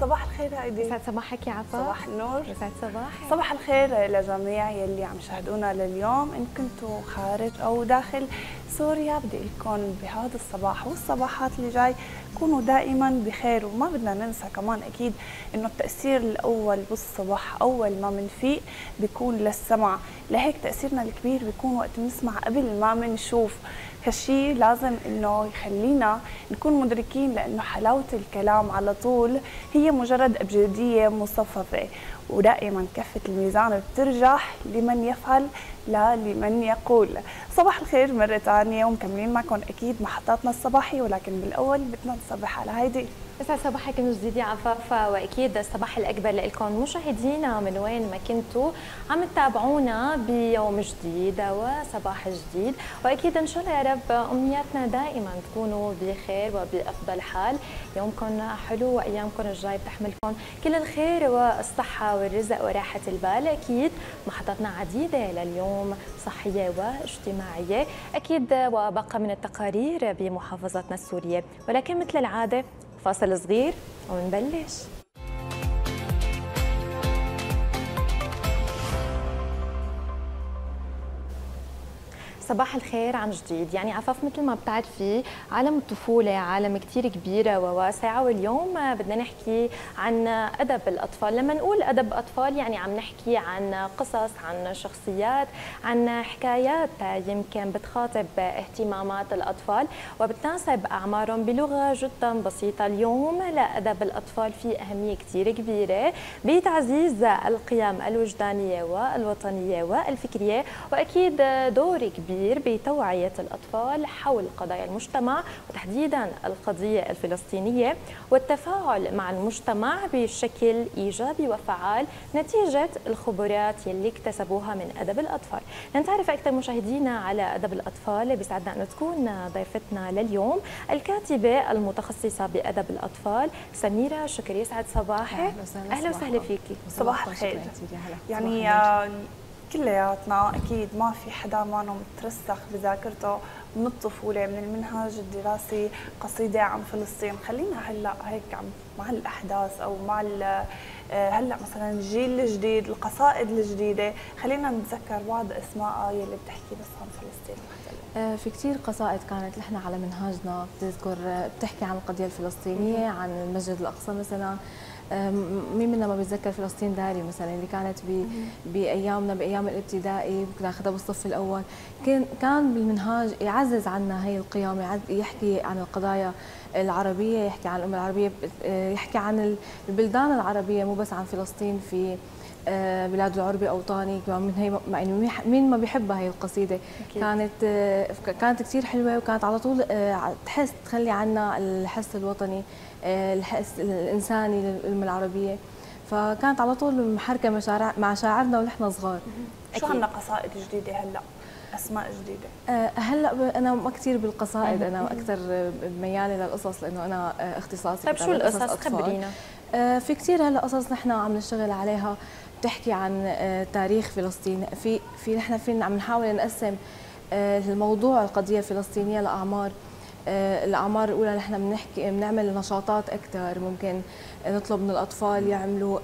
صباح الخير هايدي. يسعد صباحك يا عفاف. صباح النور. يسعد صباحك. صباح الخير لجميع يلي عم يشاهدونا لليوم، ان كنتوا خارج او داخل سوريا، بدي اقول لكم بهذا الصباح والصباحات اللي جاي كونوا دائما بخير، وما بدنا ننسى كمان اكيد انه التاثير الاول بالصبح اول ما منفيق بيكون للسمع، لهيك تاثيرنا الكبير بيكون وقت بنسمع قبل ما منشوف. هالشيء لازم انه يخلينا نكون مدركين، لانه حلاوه الكلام على طول هي مجرد ابجديه مصففه، ودائما كفه الميزان بترجح لمن يفعل لا لمن يقول. صباح الخير مره ثانيه، ومكملين معكم اكيد محطاتنا الصباحي، ولكن بالاول بدنا نصبح على هايدي. يسعد صباحك من جديد يا عفاف، واكيد الصباح الاكبر لكم مشاهدينا من وين ما كنتوا عم تتابعونا بيوم جديد وصباح جديد، واكيد ان شاء الله يا رب امنياتنا دائما تكونوا بخير وبافضل حال. يومكم حلو وايامكم الجاي بتحملكم كل الخير والصحه والرزق وراحه البال. اكيد محطاتنا عديده لليوم صحيه واجتماعيه اكيد، وبقى من التقارير بمحافظتنا السوريه، ولكن مثل العاده فاصل صغير ونبلش. صباح الخير عن جديد. يعني عفاف مثل ما بتعرفي عالم الطفولة عالم كتير كبيرة وواسعة، واليوم بدنا نحكي عن أدب الأطفال. لما نقول أدب أطفال يعني عم نحكي عن قصص، عن شخصيات، عن حكايات يمكن بتخاطب اهتمامات الأطفال وبتناسب أعمارهم بلغة جدا بسيطة. اليوم لأدب الأطفال في أهمية كتير كبيرة بتعزيز القيم الوجدانية والوطنية والفكرية، وأكيد دور كبير بتوعية الأطفال حول قضايا المجتمع وتحديدا القضية الفلسطينية، والتفاعل مع المجتمع بشكل إيجابي وفعال نتيجة الخبرات يلي اكتسبوها من أدب الأطفال. لنتعرف أكثر مشاهدينا على أدب الأطفال، بيسعدنا أن تكون ضيفتنا لليوم الكاتبة المتخصصة بأدب الأطفال سميره شكري. يسعد صباحك. أهلا وسهلا فيكي. صباح الخير. يعني كلياتنا اكيد ما في حدا مانو مترسخ بذاكرته من الطفوله من المنهج الدراسي قصيده عن فلسطين. خلينا هلا هيك مع الاحداث او مع هلا مثلا الجيل الجديد القصائد الجديده، خلينا نتذكر بعض اسماء يلي بتحكي بس عن فلسطين. في كثير قصائد كانت نحن على منهاجنا بتذكر بتحكي عن القضيه الفلسطينيه، عن المسجد الاقصى مثلا. مين منا ما بيتذكر فلسطين داري مثلا اللي كانت بايامنا بايام الابتدائي بناخذها بالصف الاول، كان بالمنهاج يعزز عنا هي القيم، يحكي عن القضايا العربيه، يحكي عن الامه العربيه، يحكي عن البلدان العربيه مو بس عن فلسطين في بلاد العرب اوطاني. من هي مين ما بيحبها هي القصيده. أكيد. كانت كثير حلوه، وكانت على طول تحس تخلي عنا الحس الوطني الحس الانساني للامه العربيه، فكانت على طول محركه مع شاعرنا ونحن صغار. شو عندنا قصائد جديده هلا؟ اسماء جديده هلا انا ما كثير بالقصائد، انا اكثر مياله للقصص لانه انا اختصاصي. طيب شو القصص؟ خبرينا. في كثير هلا قصص نحن عم نشتغل عليها بتحكي عن تاريخ فلسطين، في نحن عم نحاول نقسم الموضوع القضيه الفلسطينيه لاعمار. الأعمار الأولى نحن بنعمل نشاطات أكثر، ممكن نطلب من الأطفال يعملوا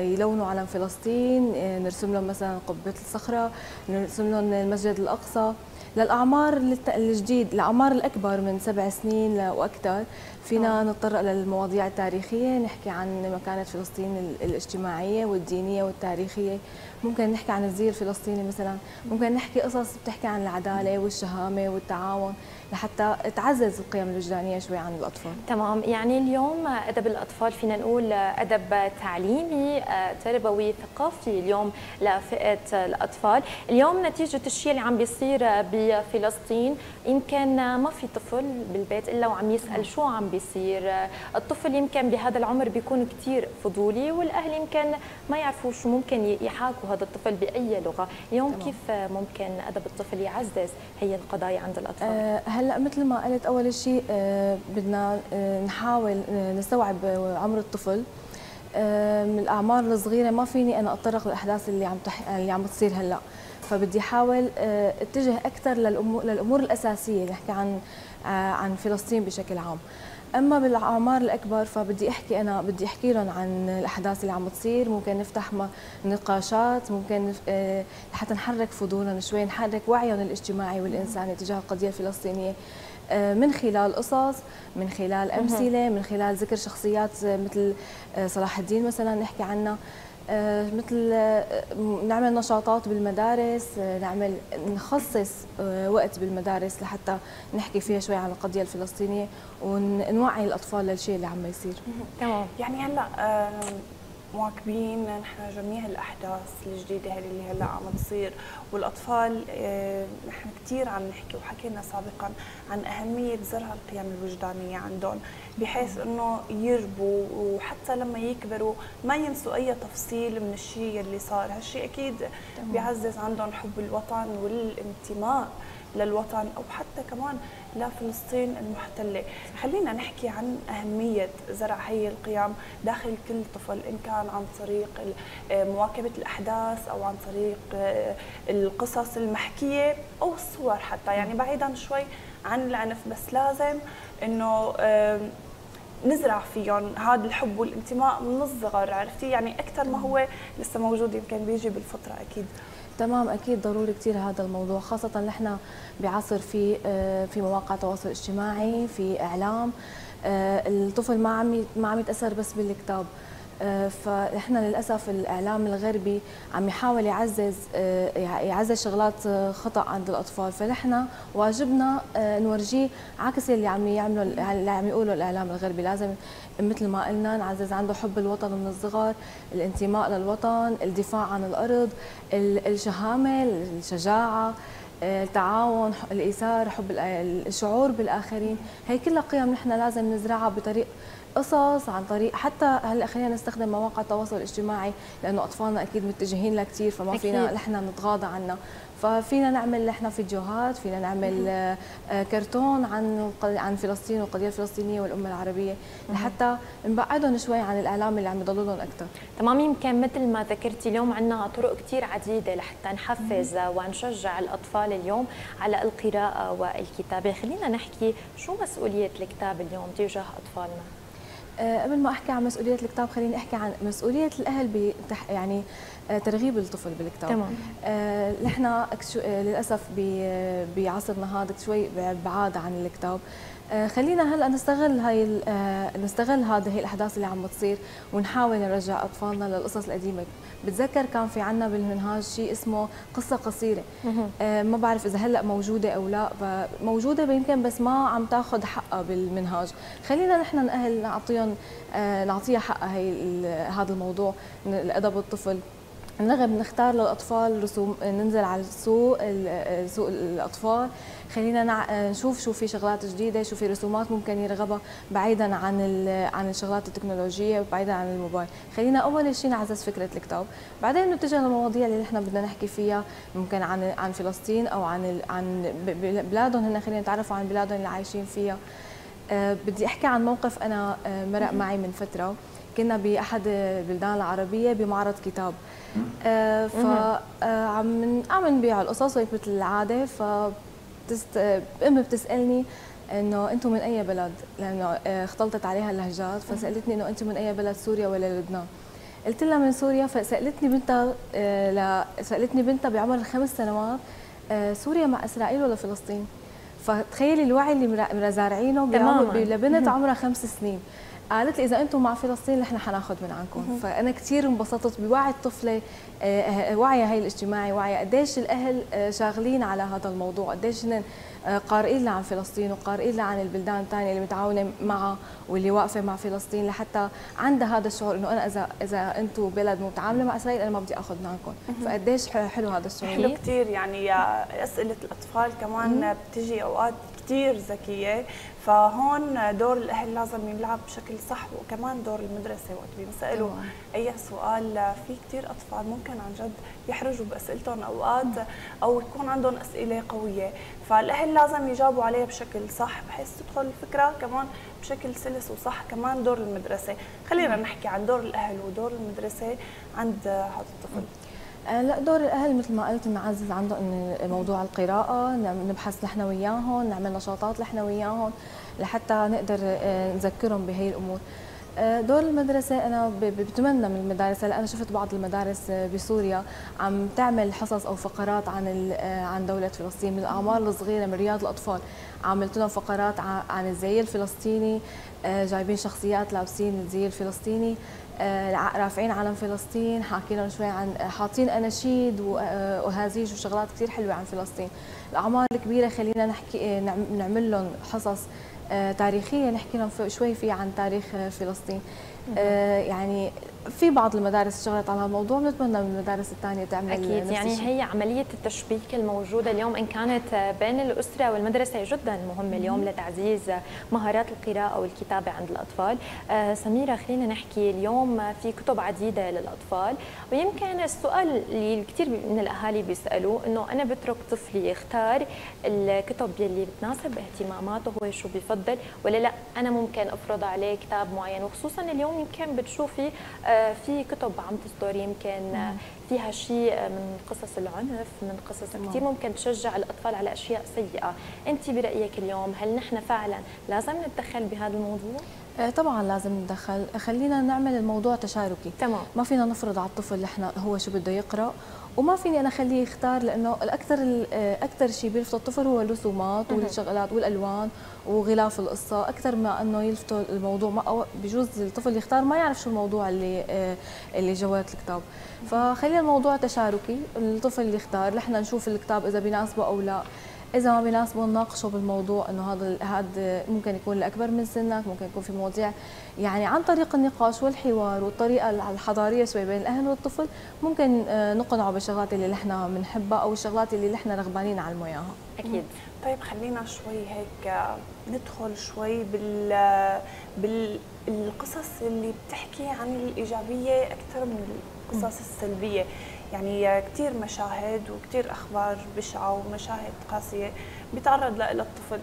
يلونوا علم فلسطين، نرسم لهم مثلا قبة الصخرة، نرسم لهم المسجد الأقصى. للأعمار الجديد الأعمار الأكبر من 7 سنين وأكثر فينا نتطرق للمواضيع التاريخية، نحكي عن مكانة فلسطين الاجتماعية والدينية والتاريخية، ممكن نحكي عن الزي الفلسطيني مثلا، ممكن نحكي قصص بتحكي عن العدالة والشهامة والتعاون لحتى تعزز القيم الوجدانية شوي عند الأطفال. تمام، يعني اليوم أدب الأطفال فينا نقول أدب تعليمي تربوي ثقافي اليوم لفئة الأطفال. اليوم نتيجة الشيء اللي عم بيصير بفلسطين يمكن ما في طفل بالبيت إلا وعم يسأل شو عم بيصير. الطفل يمكن بهذا العمر بيكون كثير فضولي، والأهل يمكن ما يعرفوا شو ممكن يحاكوا هذا الطفل بأي لغة. اليوم تمام. كيف ممكن أدب الطفل يعزز هي القضايا عند الأطفال؟ هلا مثل ما قلت اول شيء بدنا نحاول نستوعب عمر الطفل. من الاعمار الصغيره ما فيني انا اتطرق للاحداث اللي عم بتصير هلا، فبدي احاول اتجه اكثر للامور الاساسيه، نحكي عن فلسطين بشكل عام. اما بالاعمار الاكبر فبدي احكي انا بدي احكي لهم عن الاحداث اللي عم تصير، ممكن نفتح نقاشات، ممكن لحتى نحرك فضولهم شوي، نحرك وعيهم الاجتماعي والانساني تجاه القضيه الفلسطينيه من خلال قصص، من خلال امثله، من خلال ذكر شخصيات مثل صلاح الدين مثلا نحكي عنها، مثل نعمل نشاطات بالمدارس، نخصص وقت بالمدارس لحتى نحكي فيها شوي عن القضية الفلسطينية ونوعي الأطفال للشيء اللي عم يصير. تمام. يعني هلا مواكبين نحن جميع الأحداث الجديدة اللي هلا عم تصير، والأطفال نحن كثير عم نحكي وحكينا سابقا عن أهمية زرع القيم الوجدانية عندهم، بحيث انه يربوا وحتى لما يكبروا ما ينسوا اي تفصيل من الشيء اللي صار. هالشيء اكيد بيعزز عندهم حب الوطن والانتماء للوطن او حتى كمان لفلسطين المحتله. خلينا نحكي عن اهميه زرع هي القيم داخل كل طفل، ان كان عن طريق مواكبه الاحداث او عن طريق القصص المحكيه او الصور حتى، يعني بعيدا شوي عن العنف، بس لازم انه نزرع فيهم هذا الحب والانتماء من الصغر، عرفتي؟ يعني اكثر ما هو لسه موجود يمكن بيجي بالفطره اكيد. تمام، اكيد ضروري كثير هذا الموضوع، خاصه نحن بعصر في مواقع تواصل اجتماعي، في اعلام، الطفل ما عم يتاثر بس بالكتاب، فنحن للاسف الاعلام الغربي عم يحاول يعزز شغلات خطا عند الاطفال، فنحن واجبنا نورجيه عكس اللي عم يعملوا اللي عم يقولوا الاعلام الغربي. لازم مثل ما قلنا نعزز عنده حب الوطن من الصغر، الانتماء للوطن، الدفاع عن الارض، الشهامه، الشجاعه، التعاون، الايثار، حب الشعور بالاخرين، هي كلها قيم نحن لازم نزرعها بطريق قصص، عن طريق حتى هلا خلينا نستخدم مواقع التواصل الاجتماعي لانه اطفالنا اكيد متجهين لها كثير، فما فينا نحن نتغاضى عنها، ففينا نعمل نحن فيديوهات، فينا نعمل كرتون عن فلسطين والقضيه الفلسطينيه والامه العربيه لحتى نبعدهم شوي عن الاعلام اللي عم يضلوا لهم اكثر. تمام، يمكن مثل ما ذكرتي اليوم عندنا طرق كثير عديده لحتى نحفز ونشجع الاطفال اليوم على القراءه والكتابه. خلينا نحكي شو مسؤوليه الكتاب اليوم تجاه اطفالنا. قبل ما احكي عن مسؤوليه الكتاب خليني احكي عن مسؤوليه الاهل يعني ترغيب الطفل بالكتاب. تمام. نحن للاسف بعصرنا هذا شوي بعاد عن الكتاب، خلينا هلا نستغل هذه الاحداث اللي عم بتصير ونحاول نرجع اطفالنا للقصص القديمه. بتذكر كان في عنا بالمنهاج شيء اسمه قصه قصيره، ما بعرف اذا هلا موجوده او لا، موجوده يمكن بس ما عم تاخذ حقها بالمنهاج. خلينا نحن الاهل نعطيها حقها هذا الموضوع، الادب الطفل نغب، نختار للاطفال رسوم، ننزل على سوق الاطفال، خلينا نشوف شو في شغلات جديده، شو في رسومات ممكن يرغبها بعيدا عن الشغلات التكنولوجيه وبعيدا عن الموبايل. خلينا اول شيء نعزز فكره الكتاب، بعدين نتجه للمواضيع اللي نحن بدنا نحكي فيها، ممكن عن فلسطين او عن بلادهم هن، خلينا نتعرفوا عن بلادهم اللي عايشين فيها. بدي احكي عن موقف انا مرق معي من فتره، كنا باحد البلدان العربيه بمعرض كتاب، فعم نبيع القصص هيك مثل العاده، امي بتسالني انه انتم من اي بلد، لانه اختلطت عليها اللهجات، فسالتني انه انتم من اي بلد، سوريا ولا لبنان؟ قلت لها من سوريا، فسالتني بنتها بعمر 5 سنوات سوريا مع اسرائيل ولا فلسطين؟ فتخيلي الوعي اللي مزارعينه لبنت عمرها 5 سنين. قالت لي اذا انتم مع فلسطين نحن حناخذ من عنكم، فانا كثير انبسطت بوعي الطفله، وعيها هي الاجتماعي، وعي قديش الاهل شاغلين على هذا الموضوع، قديش هن قارئين لها عن فلسطين وقارئين لها عن البلدان الثانيه اللي متعاونه معها واللي واقفه مع فلسطين، لحتى عندها هذا الشعور انه انا اذا انتم بلد متعامله مع اسرائيل انا ما بدي اخذ منكم، فقديش حلو هذا الشعور. حلو كثير، يعني اسئله الاطفال كمان بتجي اوقات كثير ذكيه، فهون دور الاهل لازم يلعب بشكل صح، وكمان دور المدرسه وقت بيسالوا اي سؤال. في كثير اطفال ممكن عن جد يحرجوا باسئلتهم اوقات او يكون عندهم اسئله قويه، فالاهل لازم يجاوبوا عليها بشكل صح بحيث تدخل الفكره كمان بشكل سلس وصح. كمان دور المدرسه، خلينا نحكي عن دور الاهل ودور المدرسه عند هذا الطفل. لا، دور الاهل مثل ما قلت نعزز عندهم موضوع القراءه، نبحث نحن وياهم، نعمل نشاطات نحن وياهم، لحتى نقدر نذكرهم بهي الامور. دور المدرسة، أنا بتمنى من المدارس، هلا أنا شفت بعض المدارس بسوريا عم تعمل حصص أو فقرات عن دولة فلسطين من الأعمار الصغيرة، من رياض الأطفال عملت لهم فقرات عن الزي الفلسطيني، جايبين شخصيات لابسين الزي الفلسطيني، رافعين علم فلسطين، حاكي لهم شوي عن، حاطين أناشيد وأهازيج وشغلات كثير حلوة عن فلسطين. الأعمار الكبيرة خلينا نحكي نعمل لهم حصص تاريخية، نحكي لهم شوي فيه عن تاريخ فلسطين. يعني في بعض المدارس اشتغلت على الموضوع، بنتمنى من المدارس الثانية تعمل أكيد. يعني هي عملية التشبيك الموجودة اليوم إن كانت بين الأسرة والمدرسة جدا مهمة اليوم لتعزيز مهارات القراءة والكتابة عند الأطفال. سميرة، خلينا نحكي اليوم في كتب عديدة للأطفال، ويمكن السؤال اللي كثير من الأهالي بيسألوه إنه أنا بترك طفلي يختار الكتب يلي بتناسب اهتماماته، هو شو بفضل ولا لا أنا ممكن أفرض عليه كتاب معين، وخصوصا اليوم يمكن بتشوفي في كتب عم تصدر يمكن فيها شيء من قصص العنف، من قصص كثير ممكن تشجع الأطفال على أشياء سيئة. أنت برأيك اليوم هل نحن فعلا لازم نتدخل بهذا الموضوع؟ طبعا لازم ندخل، خلينا نعمل الموضوع تشاركي. تمام. ما فينا نفرض على الطفل احنا هو شو بده يقرأ، وما فيني أنا خليه يختار، لأنه أكثر شيء بيلفت الطفل هو الرسومات والشغلات والألوان وغلاف القصة، أكثر ما أنه يلفتوا الموضوع. ما بجوز الطفل يختار ما يعرف شو الموضوع اللي جوات الكتاب، فخلينا الموضوع تشاركي، الطفل اللي يختار، نحن نشوف الكتاب إذا بيناسبه أو لا، إذا ما بيناسبه نناقشه بالموضوع، إنه هذا ممكن يكون لأكبر من سنك، ممكن يكون في مواضيع، يعني عن طريق النقاش والحوار والطريقة الحضارية شوي بين الأهل والطفل ممكن نقنعه بالشغلات اللي نحن بنحبها أو الشغلات اللي نحن رغبانين نعلمه إياها. أكيد. طيب خلينا شوي هيك ندخل شوي بالقصص اللي بتحكي عن الإيجابية أكثر من القصص السلبية. يعني كثير مشاهد وكثير أخبار بشعة ومشاهد قاسية بيتعرض لها الطفل.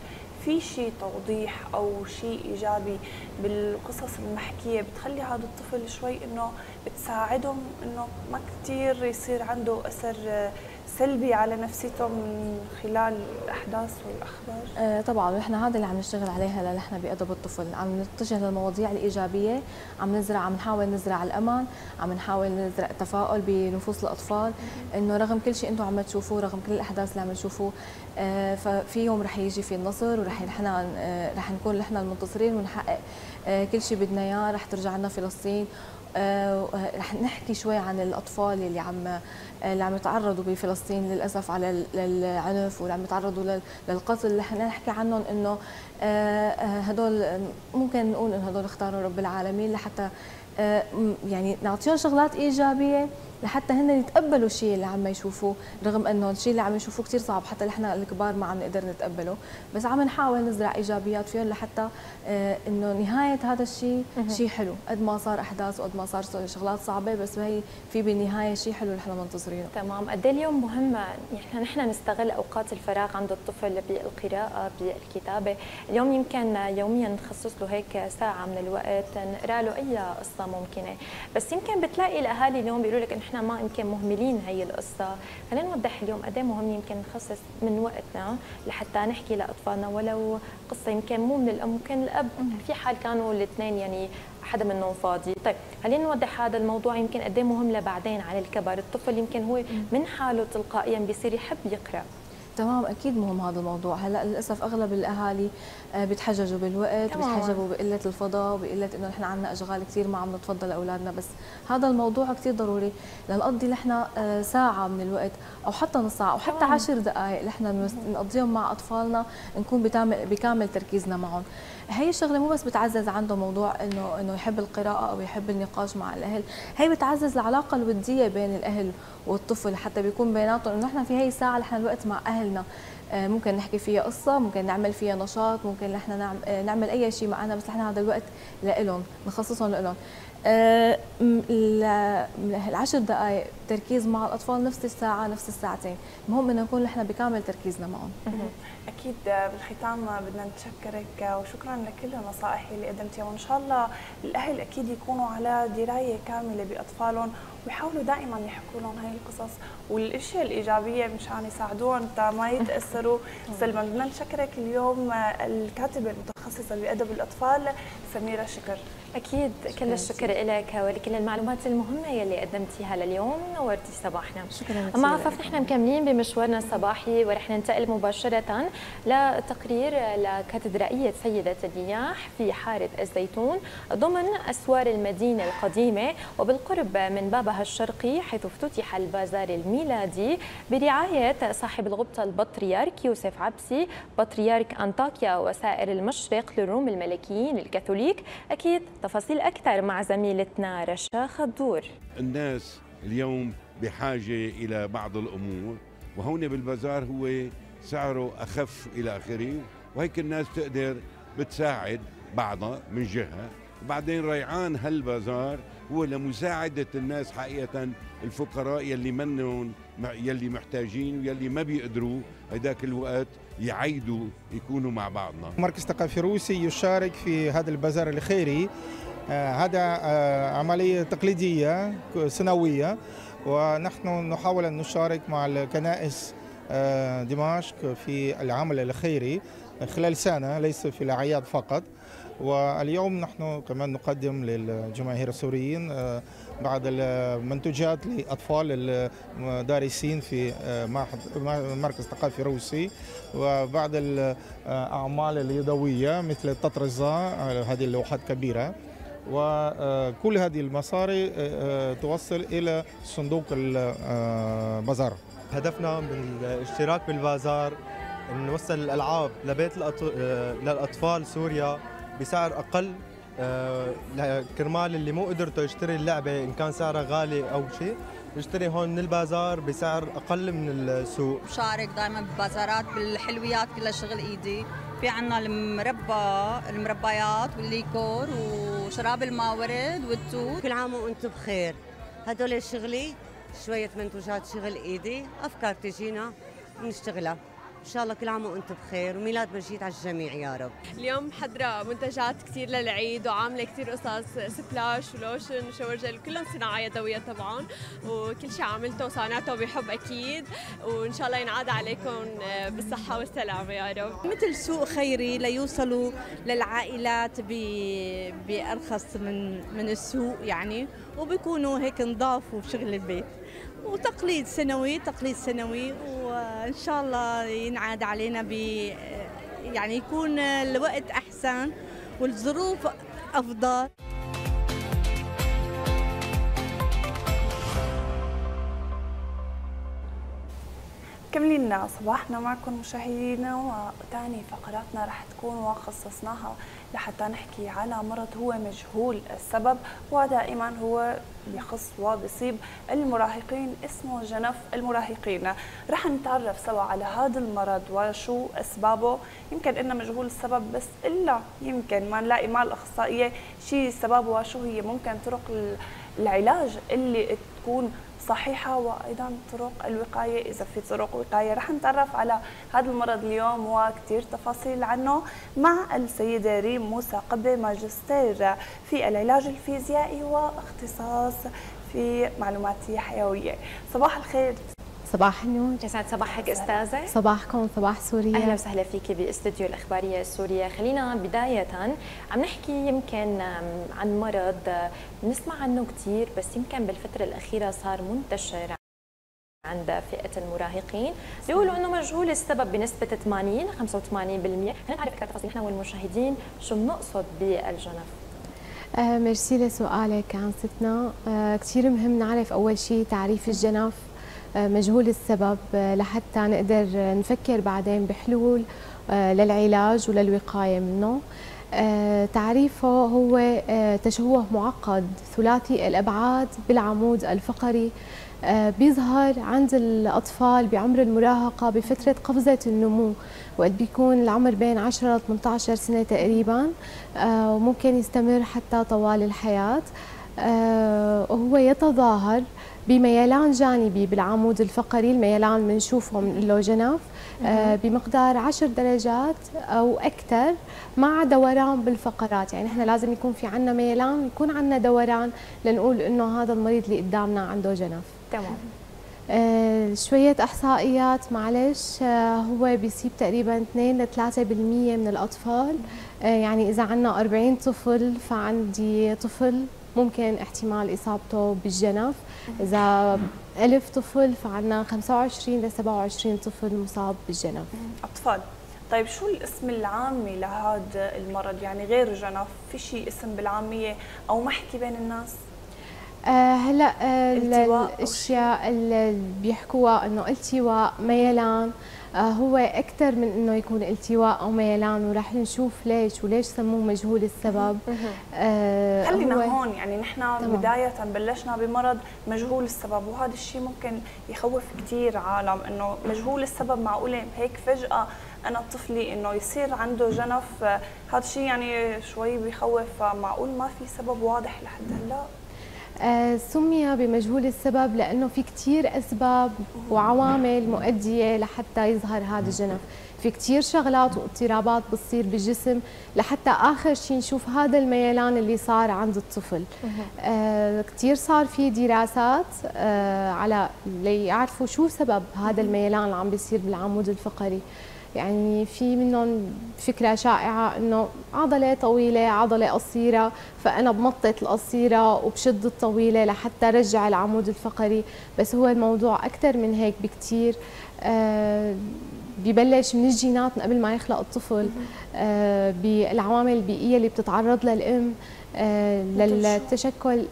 في شيء توضيح أو شيء إيجابي بالقصص المحكية بتخلي هذا الطفل شوي إنه بتساعدهم إنه ما كثير يصير عنده أثر سلبي على نفسيته من خلال الأحداث والأخبار؟ طبعاً، ونحن هذا اللي عم نشتغل عليها لنحن بأدب الطفل، عم نتجه للمواضيع الإيجابية، عم نحاول نزرع الأمل، عم نحاول نزرع التفاؤل بنفوس الأطفال، إنه رغم كل شيء أنتم عم تشوفوه، رغم كل الأحداث اللي عم نشوفوه، ففي يوم رح يجي في النصر، ورح نكون نحن المنتصرين ونحقق كل شيء بدنا إياه، رح ترجع لنا فلسطين. رح نحكي شوي عن الأطفال اللي عم يتعرضوا بفلسطين للأسف على العنف، واللي عم يتعرضوا للقتل. رح نحكي عنهم إنه هدول ممكن نقول إنه هدول اختاروا رب العالمين، لحتى يعني نعطيهم شغلات إيجابية لحتى هن يتقبلوا الشيء اللي عم يشوفوه، رغم انه الشيء اللي عم يشوفوه كثير صعب، حتى نحن الكبار ما عم نقدر نتقبله، بس عم نحاول نزرع ايجابيات فيهم لحتى انه نهايه هذا الشيء شيء حلو، قد ما صار احداث وقد ما صار شغلات صعبه، بس هي في بالنهايه شيء حلو نحن منتصرينه. تمام، قد اليوم مهمه نحن نستغل اوقات الفراغ عند الطفل بالقراءه، بالكتابه، اليوم يمكن يوميا نخصص له هيك ساعه من الوقت نقرا له اي قصه ممكنه، بس يمكن بتلاقي الاهالي اليوم بيقولوا لك نحن ما يمكن مهملين هي القصه، خلينا نوضح اليوم قد ايه مهم يمكن نخصص من وقتنا لحتى نحكي لاطفالنا ولو قصه يمكن مو من الام، ممكن الاب في حال كانوا الاثنين يعني حدا منهم فاضي. طيب خلينا نوضح هذا الموضوع يمكن قد ايه مهم لبعدين على الكبر، الطفل يمكن هو من حاله تلقائيا بيصير يحب يقرا. تمام، اكيد مهم هذا الموضوع. هلا للاسف اغلب الاهالي بيتحججوا بالوقت، بيتحججوا بقله الفضاء، وبقله انه نحن عندنا اشغال كثير ما عم نتفضل لاولادنا، بس هذا الموضوع كثير ضروري لنقضي نحن ساعه من الوقت او حتى نص ساعه او حتى 10 دقائق نحن نقضيهم مع اطفالنا، نكون بكامل تركيزنا معهم. هي الشغله مو بس بتعزز عنده موضوع انه يحب القراءه او يحب النقاش مع الاهل، هي بتعزز العلاقه الوديه بين الاهل والطفل، حتى بيكون بيناتهم انه نحن في هي الساعه نحن الوقت مع اهلنا، ممكن نحكي فيها قصه، ممكن نعمل فيها نشاط، ممكن نحن نعمل اي شيء معنا، بس نحن هذا الوقت لهم نخصصهم لهم. العشر دقائق تركيز مع الأطفال نفس الساعة نفس الساعتين، المهم أن نكون نحن بكامل تركيزنا معهم. أكيد. بالختام بدنا نتشكرك وشكرا لكل النصائح اللي قدمتيها، وإن شاء الله الأهل أكيد يكونوا على دراية كاملة بأطفالهم ويحاولوا دائما يحكوا لهم هاي القصص والأشياء الإيجابية مشان يساعدوهم ما يتأثروا سلبا. بدنا نشكرك اليوم الكاتبة المتخصصة المتخصصه بادب الاطفال سميره شكري. اكيد كل الشكر لك ولكل المعلومات المهمه يلي قدمتيها لليوم، نورتي صباحنا. شكرا. اما عفاف نحن مكملين بمشوارنا الصباحي ورح ننتقل مباشره لتقرير لكاتدرائيه سيده الرياح في حاره الزيتون ضمن اسوار المدينه القديمه وبالقرب من بابها الشرقي، حيث افتتح البازار الميلادي برعايه صاحب الغبطه البطريرك يوسف عبسي بطريرك انطاكيا وسائر المشرق للروم الملكيين الكاثوليك. اكيد تفاصيل أكثر مع زميلتنا رشا خدور. الناس اليوم بحاجة إلى بعض الأمور، وهون بالبازار هو سعره أخف إلى آخره، وهيك الناس تقدر بتساعد بعضها من جهة، وبعدين ريعان هالبازار هو لمساعدة الناس حقيقة الفقراء يلي منهم يلي محتاجين ويلي ما بيقدروا هيداك الوقت يعيدوا يكونوا مع بعضنا. مركز ثقافي روسي يشارك في هذا البازار الخيري. هذا عملية تقليدية سنوية، ونحن نحاول أن نشارك مع الكنائس دمشق في العمل الخيري خلال سنة، ليس في الأعياد فقط. واليوم نحن كمان نقدم للجماهير السوريين بعض المنتوجات لأطفال الدارسين في مركز ثقافي روسي، وبعض الأعمال اليدوية مثل التطرزة، هذه اللوحات كبيرة، وكل هذه المصاري توصل إلى صندوق البازار. هدفنا من الاشتراك بالبازار أن نوصل الألعاب لبيت للأطفال سوريا بسعر أقل كرمال اللي مو قدرته يشتري اللعبة إن كان سعرها غالي أو شيء، يشتري هون من البازار بسعر أقل من السوق. بشارك دائما ببازارات بالحلويات كلها شغل إيدي، في عنا المربايات والليكور وشراب الماورد والتوت. كل عام وأنتم بخير. هدول شغلي شوية منتوجات شغل إيدي، أفكار تجينا نشتغلها. إن شاء الله كل عام وأنتم بخير وميلاد مجيد على الجميع يا رب. اليوم محضرة منتجات كثير للعيد وعاملة كثير قصص سبلاش ولوشن وشاور جل، كلهم صناعة يدوية طبعاً، وكل شيء عملته وصانعته بحب أكيد، وإن شاء الله ينعاد عليكم بالصحة والسلامة يا رب. مثل سوق خيري ليوصلوا للعائلات بأرخص من السوق يعني، وبيكونوا هيك نضاف وشغل البيت، وتقليد سنوي وإن شاء الله ينعاد علينا يعني يكون الوقت أحسن والظروف أفضل. كملينا صباحنا معكم مشاهدينا، وثاني فقراتنا رح تكون وخصصناها لحتى نحكي على مرض هو مجهول السبب ودائما هو بيخص وبيصيب المراهقين، اسمه جنف المراهقين. رح نتعرف سوا على هذا المرض وشو اسبابه، يمكن انه مجهول السبب بس الا يمكن ما نلاقي مع الاخصائيه شيء سببه وشو هي ممكن طرق العلاج اللي تكون صحيحة، وأيضا طرق الوقاية إذا في طرق وقاية. رح نتعرف على هذا المرض اليوم وكثير تفاصيل عنه مع السيدة ريم موسى قبل ماجستير في العلاج الفيزيائي واختصاص في معلوماتية حيوية. صباح الخير. صباح النور. يسعد صباحك استاذه. صباحكم، صباح سوريا. اهلا وسهلا فيكي باستديو الاخباريه السوريه. خلينا بدايه عم نحكي يمكن عن مرض بنسمع عنه كثير، بس يمكن بالفتره الاخيره صار منتشر عند فئه المراهقين، بيقولوا انه مجهول السبب بنسبه 85 85%. خلينا نعرف اكثر تفاصيل نحن والمشاهدين شو بنقصد بالجنف. ميرسي لسؤالك عن ستنا. كثير مهم نعرف اول شيء تعريف الجنف مجهول السبب لحتى نقدر نفكر بعدين بحلول للعلاج وللوقاية منه. تعريفه هو تشوه معقد ثلاثي الأبعاد بالعمود الفقري، بيظهر عند الأطفال بعمر المراهقة بفترة قفزة النمو، وقت بيكون العمر بين 10 ل 18 سنة تقريبا، وممكن يستمر حتى طوال الحياة. وهو يتظاهر بميلان جانبي بالعمود الفقري، الميلان بنشوفه بنقول له جنف، بمقدار 10 درجات أو أكثر، مع دوران بالفقرات. يعني نحن لازم يكون في عنا ميلان ويكون عنا دوران لنقول إنه هذا المريض اللي قدامنا عنده جنف. تمام. شوية إحصائيات معلش. هو بيصيب تقريبا 2 ل 3% من الأطفال، يعني إذا عنا 40 طفل فعندي طفل ممكن احتمال إصابته بالجنف، إذا 1000 طفل فعنا 25 ل 27 طفل مصاب بالجنف. أطفال. طيب شو الاسم العامي لهذا المرض؟ يعني غير الجنف، في شيء اسم بالعامية أو محكي بين الناس؟ هلا الاشياء اللي بيحكوها انه التواء، ميلان، هو اكثر من انه يكون التواء او ميلان، ورح نشوف ليش سموه مجهول السبب. خلينا هون، يعني نحن بدايه بلشنا بمرض مجهول السبب، وهذا الشيء ممكن يخوف كثير عالم، انه مجهول السبب معقوله هيك فجاه انا طفلي انه يصير عنده جنف؟ هذا الشيء يعني شوي بخوف، معقول ما في سبب واضح لحد هلا؟ سمي بمجهول السبب لأنه في كتير أسباب وعوامل مؤدية لحتى يظهر هذا الجنف، في كتير شغلات واضطرابات بتصير بالجسم لحتى آخر شيء نشوف هذا الميلان اللي صار عند الطفل. كتير صار في دراسات على ليعرفوا شو سبب هذا الميلان اللي عم بيصير بالعمود الفقري. يعني في منهم فكرة شائعة إنه عضلة طويلة عضلة قصيرة، فأنا بمطط القصيرة وبشد الطويلة لحتى رجع العمود الفقري، بس هو الموضوع أكثر من هيك بكتير. ببلش من الجينات من قبل ما يخلق الطفل، بالعوامل البيئية اللي بتتعرض للأم للتشكل.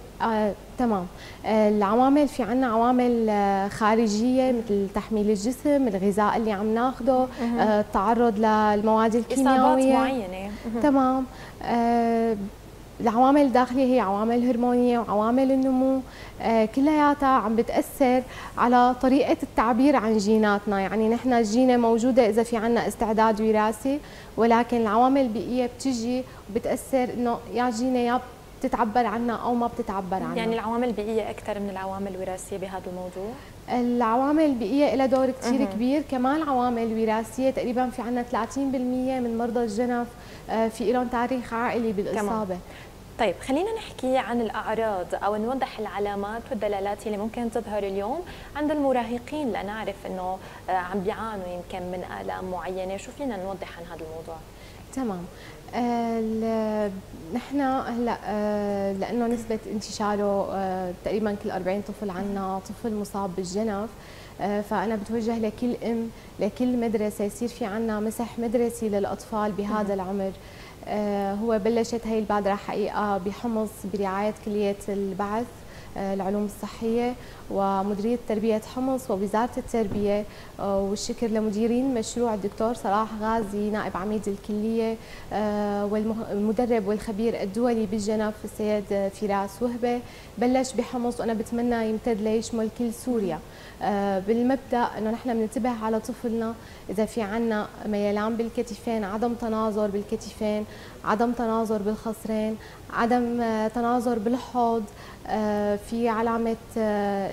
تمام. العوامل، في عنا عوامل خارجية مثل تحميل الجسم، الغذاء اللي عم ناخده، التعرض للمواد الكيميائية، إصابات معينة. تمام. العوامل الداخلية هي عوامل هرمونية وعوامل النمو، كلياتها عم بتأثر على طريقة التعبير عن جيناتنا. يعني نحن الجينة موجودة إذا في عنا استعداد وراثي، ولكن العوامل البيئية بتجي وبتأثر إنه يا جينة يا بتتعبر عنا أو ما بتتعبر عنا. يعني العوامل البيئية أكثر من العوامل الوراثية بهذا الموضوع؟ العوامل البيئية لها دور كتير كبير، كمان العوامل الوراثية. تقريبا في عنا 30% من مرضى الجنف في لهم تاريخ عائلي بالإصابة. كمان. طيب خلينا نحكي عن الأعراض أو نوضح العلامات والدلالات اللي ممكن تظهر اليوم عند المراهقين لنعرف إنه عم بيعانوا يمكن من آلام معينة، شو فينا نوضح عن هذا الموضوع؟ تمام. نحن هلا لأنه نسبة انتشاره تقريبا كل 40 طفل عندنا طفل مصاب بالجنف، فأنا بتوجه لكل أم لكل مدرسة يصير في عندنا مسح مدرسي للأطفال بهذا العمر. هو بلشت هي البادرة حقيقة بحمص برعاية كليه البعث العلوم الصحيه ومديريه تربيه حمص ووزاره التربيه، والشكر لمديرين مشروع الدكتور صلاح غازي نائب عميد الكليه والمدرب والخبير الدولي بالجنف السيد فراس وهبه. بلش بحمص وانا بتمنى يمتد ليشمل كل سوريا، بالمبدا انه نحن بننتبه على طفلنا اذا في عنا ميلان بالكتفين، عدم تناظر بالكتفين، عدم تناظر بالخصرين، عدم تناظر بالحوض، في علامة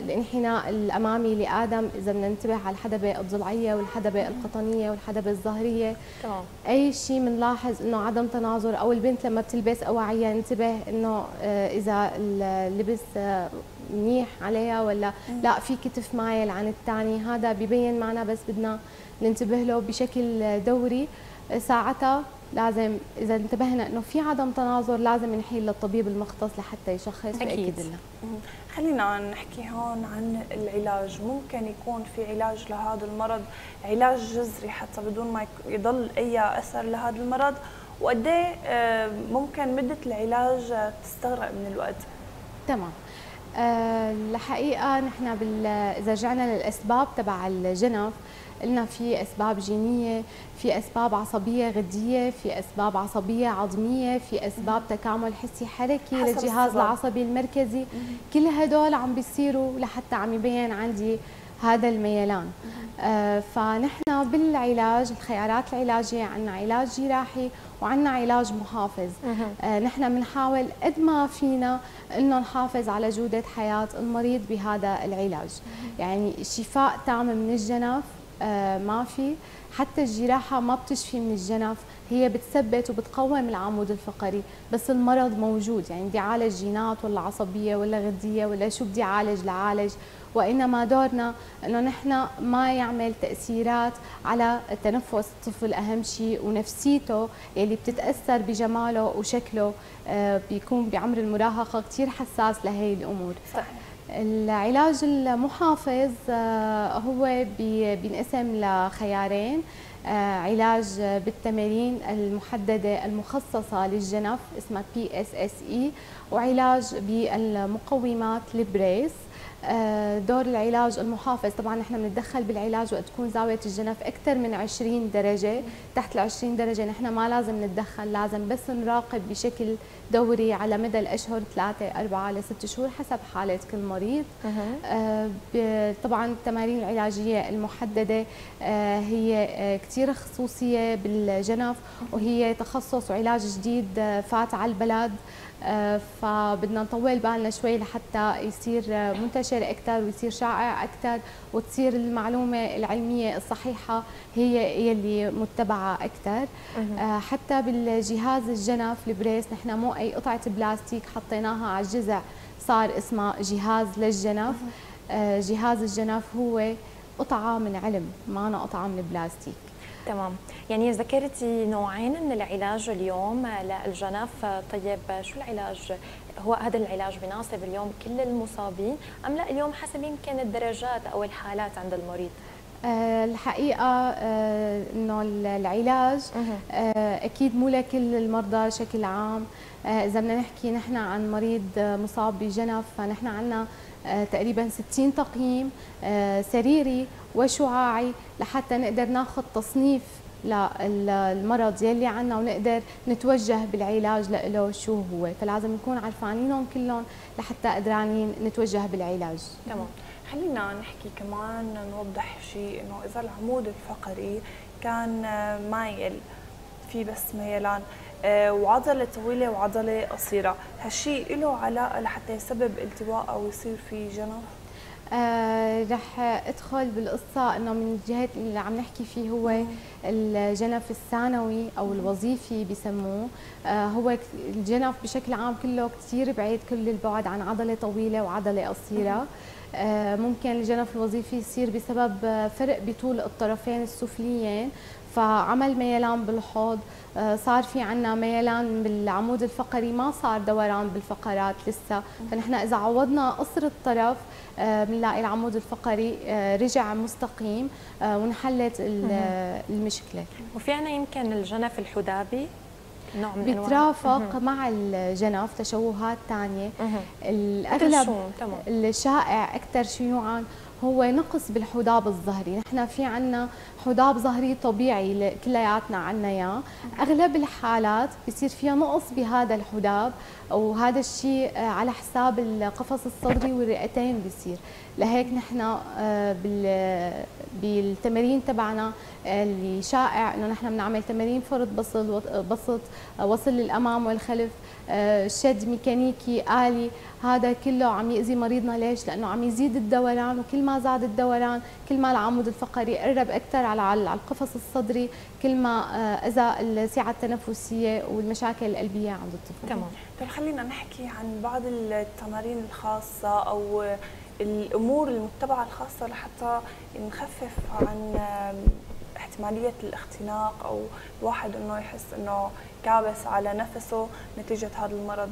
الانحناء الأمامي لآدم إذا بدنا ننتبه على الحدبة الضلعية والحدبة القطنية والحدبة الظهرية. طبعا. أي شيء بنلاحظ إنه عدم تناظر، أو البنت لما بتلبس أواعية ننتبه إنه إذا اللبس منيح عليها ولا لا، في كتف مايل عن الثاني، هذا ببين معنا بس بدنا ننتبه له بشكل دوري. ساعتها لازم إذا انتبهنا إنه في عدم تناظر لازم نحيل للطبيب المختص لحتى يشخص ويأكد لنا. خلينا نحكي هون عن العلاج، ممكن يكون في علاج لهذا المرض، علاج جذري حتى بدون ما يضل أي أثر لهذا المرض، وقد ايه ممكن مدة العلاج تستغرق من الوقت؟ تمام. الحقيقة نحن إذا رجعنا للأسباب تبع الجنف قلنا في أسباب جينية، في أسباب عصبية غدية، في أسباب عصبية عظمية، في أسباب تكامل حسي حركي للجهاز العصبي المركزي. كل هدول عم بيصيروا لحتى عم يبين عندي هذا الميلان. فنحن بالعلاج الخيارات العلاجية عندنا علاج جراحي وعندنا علاج محافظ. نحن بنحاول قد ما فينا انه نحافظ على جودة حياة المريض بهذا العلاج. يعني شفاء تام من الجنف ما في. حتى الجراحه ما بتشفي من الجنف، هي بتثبت وبتقوم العمود الفقري، بس المرض موجود. يعني بدي اعالج جينات ولا عصبيه ولا غديه ولا شو بدي اعالج لعالج، وانما دورنا انه نحن ما يعمل تاثيرات على تنفس الطفل اهم شيء ونفسيته اللي بتتاثر بجماله وشكله، بيكون بعمر المراهقه كثير حساس لهي الامور. صحيح. العلاج المحافظ هو بينقسم لخيارين، علاج بالتمارين المحددة المخصصة للجنف اسمها PSSE، وعلاج بالمقومات البريس. دور العلاج المحافظ طبعا نحن بنتدخل بالعلاج وقت تكون زاويه الجنف اكثر من 20 درجه، تحت ال 20 درجه نحن ما لازم نتدخل، لازم بس نراقب بشكل دوري على مدى الاشهر 3 4 ل 6 شهور حسب حاله كل مريض. طبعا التمارين العلاجيه المحدده هي كثير خصوصيه بالجنف، وهي تخصص وعلاج جديد فات على البلد، فبدنا نطول بالنا شوي لحتى يصير منتشر اكثر ويصير شائع اكثر، وتصير المعلومه العلميه الصحيحه هي يلي متبعه اكثر. حتى بالجهاز الجنف البريس نحن مو اي قطعه بلاستيك حطيناها على الجذع صار اسمها جهاز للجنف. جهاز الجنف هو قطعه من علم، ما أنا قطعه من بلاستيك. تمام، يعني ذكرتي نوعين من العلاج اليوم للجنف. طيب شو العلاج؟ هو هذا العلاج بيناسب اليوم كل المصابين أم لا اليوم حسب يمكن الدرجات أو الحالات عند المريض؟ الحقيقة إنه العلاج أكيد مو لكل المرضى شكل عام. إذا بدنا نحكي نحن عن مريض مصاب بجنف فنحن عنا تقريبا 60 تقييم سريري وشعاعي لحتى نقدر ناخذ تصنيف للمرض يلي عنا ونقدر نتوجه بالعلاج له شو هو، فلازم نكون عارفانينهم كلهم لحتى قدرانين نتوجه بالعلاج. تمام، خلينا نحكي كمان نوضح شيء، انه اذا العمود الفقري كان مايل في بس ميلان وعضله طويله وعضله قصيره، هالشيء له علاقه لحتى يسبب التواء او يصير في جنف؟ رح ادخل بالقصه انه من جهه اللي عم نحكي فيه هو الجنف الثانوي او الوظيفي بسموه. هو الجنف بشكل عام كله كثير بعيد كل البعد عن عضله طويله وعضله قصيره. ممكن الجنف الوظيفي يصير بسبب فرق بطول الطرفين السفليين، فعمل ميلان بالحوض، صار في عنا ميلان بالعمود الفقري، ما صار دوران بالفقرات لسه، فنحن إذا عوضنا قصر الطرف بنلاقي العمود الفقري رجع مستقيم وانحلت المشكلة. وفي عنا يمكن الجنف الحدابي بيترافق مع الجنف تشوهات ثانية. الأغلب الشائع أكثر شيوعاً هو نقص بالحداب الظهري. نحن في عنا حداب ظهري طبيعي كلياتنا عنا اياه، اغلب الحالات بصير فيها نقص بهذا الحداب، وهذا الشيء على حساب القفص الصدري والرئتين بصير. لهيك نحن بالتمارين تبعنا اللي شائع انه نحن بنعمل تمارين فرط بسط، وصل للامام والخلف، شد ميكانيكي آلي، هذا كله عم يأذي مريضنا. ليش؟ لأنه عم يزيد الدوران، وكل ما زاد الدوران كل ما العمود الفقري قرب أكثر على القفص الصدري، كل ما أذى السعة التنفسية والمشاكل القلبية عند الطفل. تمام، طيب خلينا نحكي عن بعض التمارين الخاصة أو الأمور المتبعة الخاصة لحتى نخفف عن احتمالية الاختناق أو الواحد أنه يحس أنه كابس على نفسه نتيجة هذا المرض.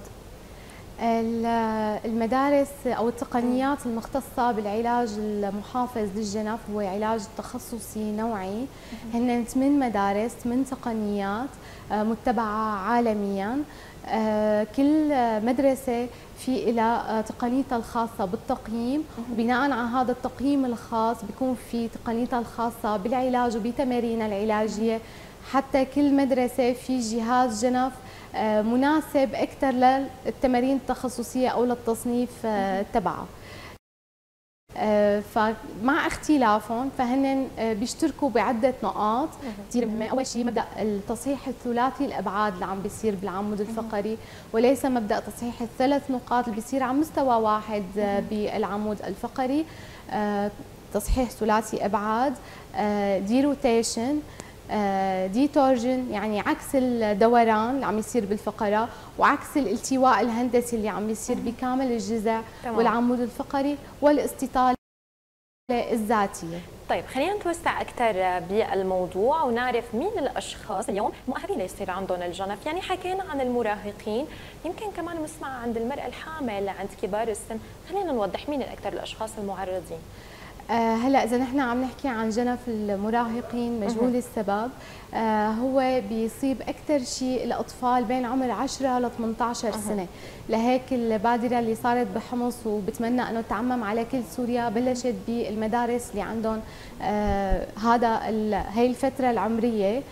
المدارس أو التقنيات المختصة بالعلاج المحافظ للجنف هو علاج تخصصي نوعي، هن 8 مدارس 8 تقنيات متبعة عالمياً. كل مدرسة في إلى تقنيتها الخاصة بالتقييم، وبناء على هذا التقييم الخاص بيكون في تقنيتها الخاصة بالعلاج وبتمارينها العلاجية. حتى كل مدرسة في جهاز جنف مناسب أكثر للتمارين التخصصية أو للتصنيف تبعه، فمع اختلافهم فهن بيشتركوا بعده نقاط. اول شيء مبدا التصحيح الثلاثي الابعاد اللي عم بيصير بالعمود الفقري، وليس مبدا تصحيح ال3 نقاط اللي بيصير على مستوى واحد بالعمود الفقري. تصحيح ثلاثي أبعاد، ديروتيشن، ديتورجن، يعني عكس الدوران اللي عم يصير بالفقرة، وعكس الالتواء الهندسي اللي عم يصير بكامل الجذع والعمود الفقري والاستطالة الذاتية. طيب خلينا نتوسع أكثر بالموضوع ونعرف مين الأشخاص اليوم مؤهلين ليصير عندهم الجنف. يعني حكينا عن المراهقين، يمكن كمان بنسمع عند المرأة الحامل، عند كبار السن، خلينا نوضح مين الأكثر الأشخاص المعرضين. هلا إذا نحن عم نحكي عن جنف المراهقين مجهول السبب، هو بيصيب أكثر شيء الأطفال بين عمر 10 ل 18 سنة، لهيك البادرة اللي صارت بحمص وبتمنى أنه تعمم على كل سوريا بلشت بالمدارس اللي عندهم هي الفترة العمرية.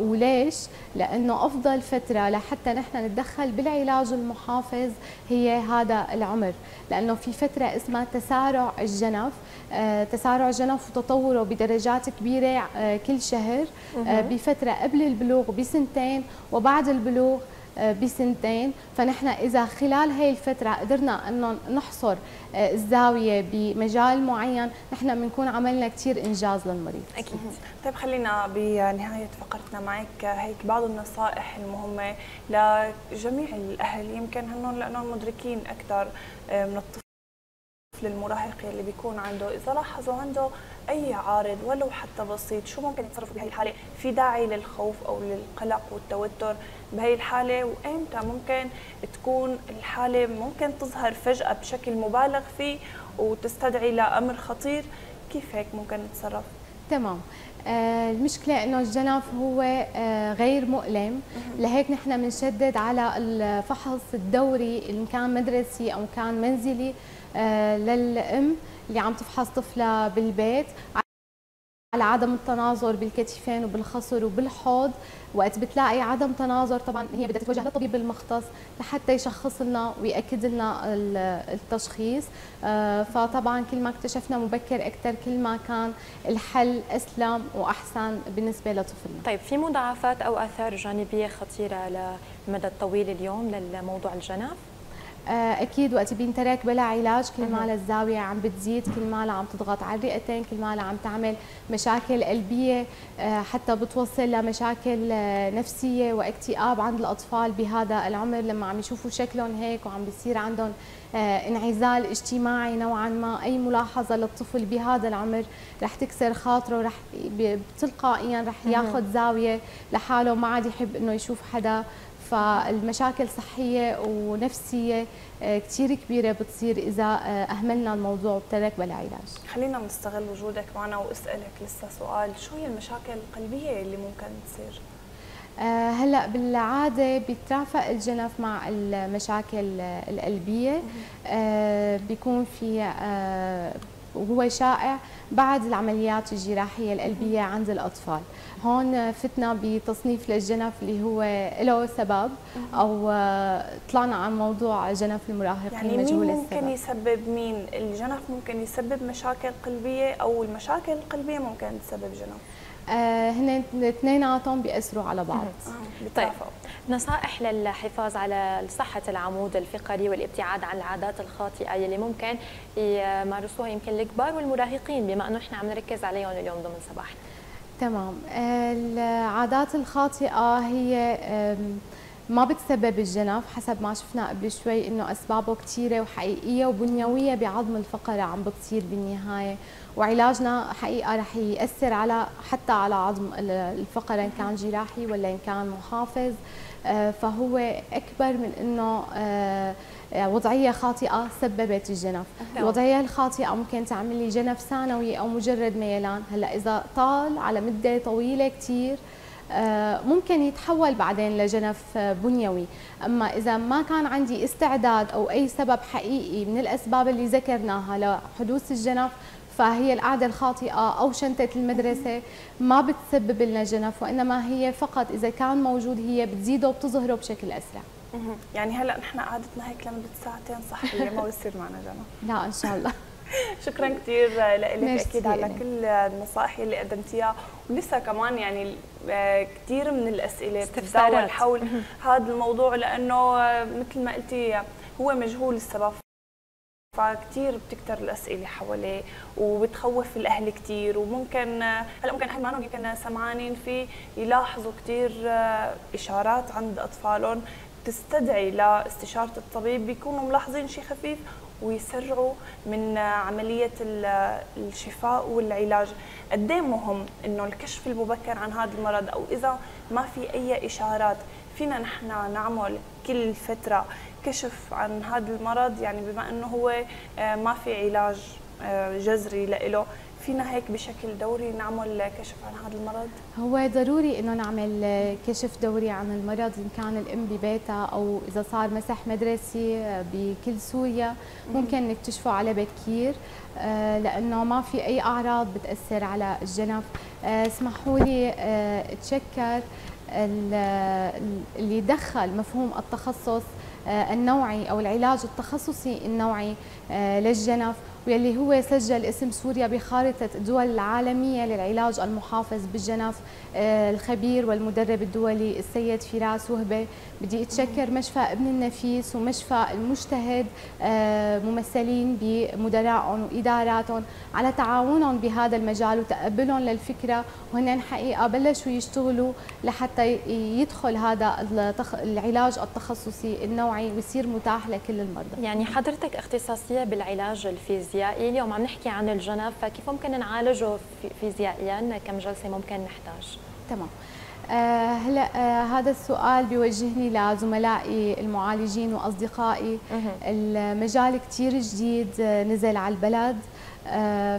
وليش؟ لأنه أفضل فترة لحتى نحن نتدخل بالعلاج المحافظ هي هذا العمر، لأنه في فترة اسمها تسارع الجنف، وتطوره بدرجات كبيرة كل شهر، بفترة قبل البلوغ بسنتين وبعد البلوغ بسنتين. فنحن إذا خلال هاي الفترة قدرنا أن نحصر الزاوية بمجال معين، نحن بنكون عملنا كتير إنجاز للمريض. أكيد. طيب خلينا بنهاية فقرتنا معك هيك بعض النصائح المهمة لجميع الأهل، يمكن هنون لأنهم مدركين أكثر من الطفل المراهق اللي بيكون عنده، إذا لاحظوا عنده أي عارض ولو حتى بسيط، شو ممكن يتصرفوا بهي الحالة؟ في داعي للخوف أو للقلق والتوتر بهي الحالة، وإمتى ممكن تكون الحالة ممكن تظهر فجأة بشكل مبالغ فيه وتستدعي لأمر خطير؟ كيف هيك ممكن نتصرف؟ تمام. المشكلة أنه الجنف هو غير مؤلم، لهيك نحن بنشدد على الفحص الدوري إن كان مدرسي أو كان منزلي للأم اللي عم تفحص طفلها بالبيت، على عدم التناظر بالكتفين وبالخصر وبالحوض. وقت بتلاقي عدم تناظر طبعا هي بدها تتوجه للطبيب المختص لحتى يشخص لنا ويأكد لنا التشخيص. فطبعا كل ما اكتشفنا مبكر اكثر كل ما كان الحل اسلم واحسن بالنسبه لطفلنا. طيب في مضاعفات او آثار جانبيه خطيره على المدى الطويل اليوم للموضوع الجنف؟ أكيد. وقت بينترك بلا علاج كل ما الزاوية عم بتزيد، كل ما عم تضغط على الرئتين، كل ما عم تعمل مشاكل قلبية، حتى بتوصل لمشاكل نفسية واكتئاب عند الأطفال بهذا العمر لما عم يشوفوا شكلهم هيك وعم بيصير عندهم انعزال اجتماعي نوعا ما. أي ملاحظة للطفل بهذا العمر رح تكسر خاطره ورح تلقائيا رح ياخذ زاوية لحاله، ما عاد يحب إنه يشوف حدا. فالمشاكل صحية ونفسية كتير كبيرة بتصير إذا أهملنا الموضوع وبترك بلا علاج. خلينا نستغل وجودك معنا وأسألك لسه سؤال، شو هي المشاكل القلبية اللي ممكن تصير؟ هلا بالعاده بيترافق الجنف مع المشاكل القلبية، بيكون في وهو شائع بعد العمليات الجراحية القلبية عند الأطفال. هون فتنا بتصنيف للجنف اللي هو له سبب، أو طلعنا عن موضوع جنف المراهقين يعني مجهول السبب. ممكن يسبب مين؟ الجنف ممكن يسبب مشاكل قلبية أو المشاكل القلبية ممكن تسبب جنف؟ هن اثنيناتهم بيأثروا على بعض. طيب نصائح للحفاظ على صحة العمود الفقري والابتعاد عن العادات الخاطئة يلي ممكن يمارسوها يمكن الكبار والمراهقين، بما انه احنا عم نركز عليهم اليوم ضمن صباحنا. تمام. العادات الخاطئة هي ما بتسبب الجنف حسب ما شفنا قبل شوي، انه اسبابه كثيره وحقيقيه وبنيويه بعظم الفقره عم بتصير بالنهايه، وعلاجنا حقيقه رح ياثر على حتى على عظم الفقره ان كان جراحي ولا ان كان محافظ. فهو اكبر من انه وضعيه خاطئه سببت الجنف. الوضعيه الخاطئه ممكن تعمل لي جنف ثانوي او مجرد ميلان. هلا اذا طال على مده طويله كثير ممكن يتحول بعدين لجنف بنيوي. أما إذا ما كان عندي استعداد أو أي سبب حقيقي من الأسباب اللي ذكرناها لحدوث الجنف، فهي القعدة الخاطئة أو شنطة المدرسة ما بتسبب لنا جنف، وإنما هي فقط إذا كان موجود هي بتزيده وبتظهره بشكل أسرع. يعني هلأ نحن قعدتنا هيك لمدة ساعتين صحية ما بيصير معنا جنف. لا إن شاء الله. شكرا كثير لك اكيد على كل النصائح اللي قدمتيها، ولسه كمان يعني كثير من الاسئله بتتداول حول هذا الموضوع لانه مثل ما قلتي هو مجهول السبب، فكتير بتكتر الاسئله حواليه وبتخوف الاهل كتير، وممكن هلا ممكن اهل ما هم يمكن سمعانين فيه يلاحظوا كتير اشارات عند اطفالهم تستدعي لاستشاره الطبيب، بيكونوا ملاحظين شيء خفيف ويسرعوا من عمليه الشفاء والعلاج. قد ايه مهم انه الكشف المبكر عن هذا المرض، او اذا ما في اي اشارات فينا نحن نعمل كل فتره كشف عن هذا المرض، يعني بما انه هو ما في علاج جذري له، فينا هيك بشكل دوري نعمل كشف عن هذا المرض؟ هو ضروري انه نعمل كشف دوري عن المرض، ان كان الام ببيتها او اذا صار مسح مدرسي بكل سوريا ممكن نكتشفه على بكير، لانه ما في اي اعراض بتاثر على الجنف. اسمحوا لي اتشكر اللي دخل مفهوم التخصص النوعي او العلاج التخصصي النوعي للجنف، واللي هو سجل اسم سوريا بخارطه الدول العالميه للعلاج المحافظ بالجنف، الخبير والمدرب الدولي السيد فراس وهبه. بدي اتشكر مشفى ابن النفيس ومشفى المجتهد ممثلين بمدراءهم واداراتهم على تعاونهم بهذا المجال وتقبلهم للفكره، وهن حقيقه بلشوا يشتغلوا لحتى يدخل هذا العلاج التخصصي النوعي ويصير متاح لكل المرضى. يعني حضرتك اختصاصيه بالعلاج الفيزيائي، اليوم عم نحكي عن الجنف، فكيف ممكن نعالجه فيزيائيا؟ كم جلسه ممكن نحتاج؟ تمام. هلا هذا السؤال بيوجهني لزملائي المعالجين واصدقائي. المجال كثير جديد نزل على البلد،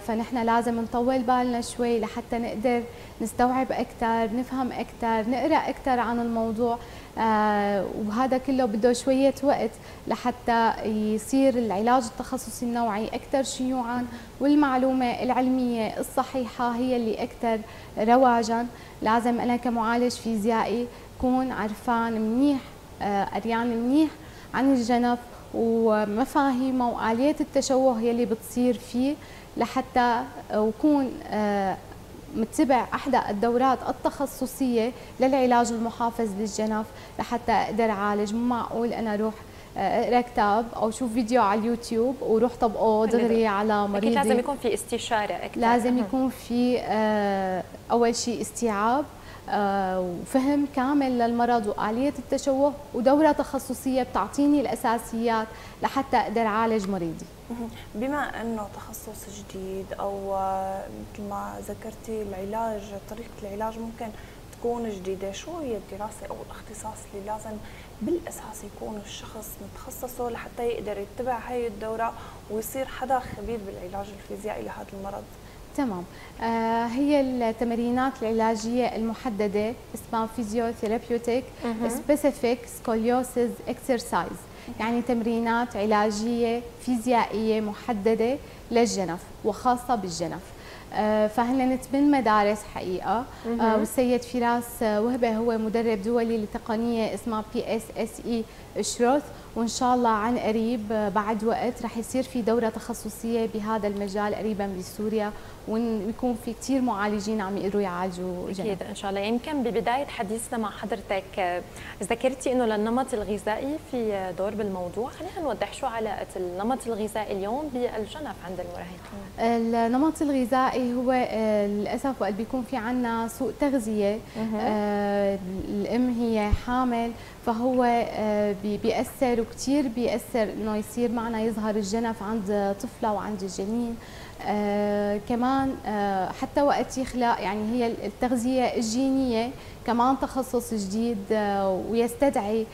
فنحن لازم نطول بالنا شوي لحتى نقدر نستوعب اكثر، نفهم اكثر، نقرا اكثر عن الموضوع، وهذا كله بده شويه وقت لحتى يصير العلاج التخصصي النوعي اكثر شيوعا، والمعلومه العلميه الصحيحه هي اللي اكثر رواجا. لازم انا كمعالج فيزيائي كون عرفان منيح، قريان منيح عن الجنف ومفاهيمه وآليات التشوه يلي بتصير فيه، لحتى وكون متبع احدى الدورات التخصصيه للعلاج المحافظ للجنف، لحتى اقدر اعالج. مو معقول انا اروح اقرا كتاب او شوف فيديو على اليوتيوب وروح طبقه دغري على مريضي. اكيد لازم يكون في استشاره اكثر، لازم يكون في اول شيء استيعاب وفهم كامل للمرض وآلية التشوه، ودورة تخصصية بتعطيني الأساسيات لحتى أقدر أعالج مريضي. بما أنه تخصص جديد، أو مثل ما ذكرتي العلاج، طريقة العلاج ممكن تكون جديدة، شو هي الدراسة أو الاختصاص اللي لازم بالأساس يكون الشخص متخصصه لحتى يقدر يتبع هاي الدورة ويصير حدا خبير بالعلاج الفيزيائي لهذا المرض؟ تمام. هي التمرينات العلاجيه المحدده اسمها فيزيوثيرابيوتيك سبيسيفيك سكوليوسيس اكسرسايز، يعني تمرينات علاجيه فيزيائيه محدده للجنف وخاصه بالجنف. فهن 8 مدارس حقيقه، والسيد فراس وهبه هو مدرب دولي لتقنيه اسمها PSSE شروث، وان شاء الله عن قريب بعد وقت رح يصير في دوره تخصصيه بهذا المجال قريبا بسوريا، ويكون في كثير معالجين عم يقدروا يعالجوا جنب. اكيد ان شاء الله. يمكن ببدايه حديثنا مع حضرتك ذكرتي انه للنمط الغذائي في دور بالموضوع، خلينا نوضح شو علاقه النمط الغذائي اليوم بالجنف عند المراهقين. النمط الغذائي هو للاسف وقت بيكون في عندنا سوء تغذيه، الام هي حامل، فهو بيأثر وكثير بيأثر انه يصير معنا يظهر الجنف عند طفله وعند الجنين. كمان حتى وقت يخلق، يعني هي التغذية الجينية كمان تخصص جديد، ويستدعي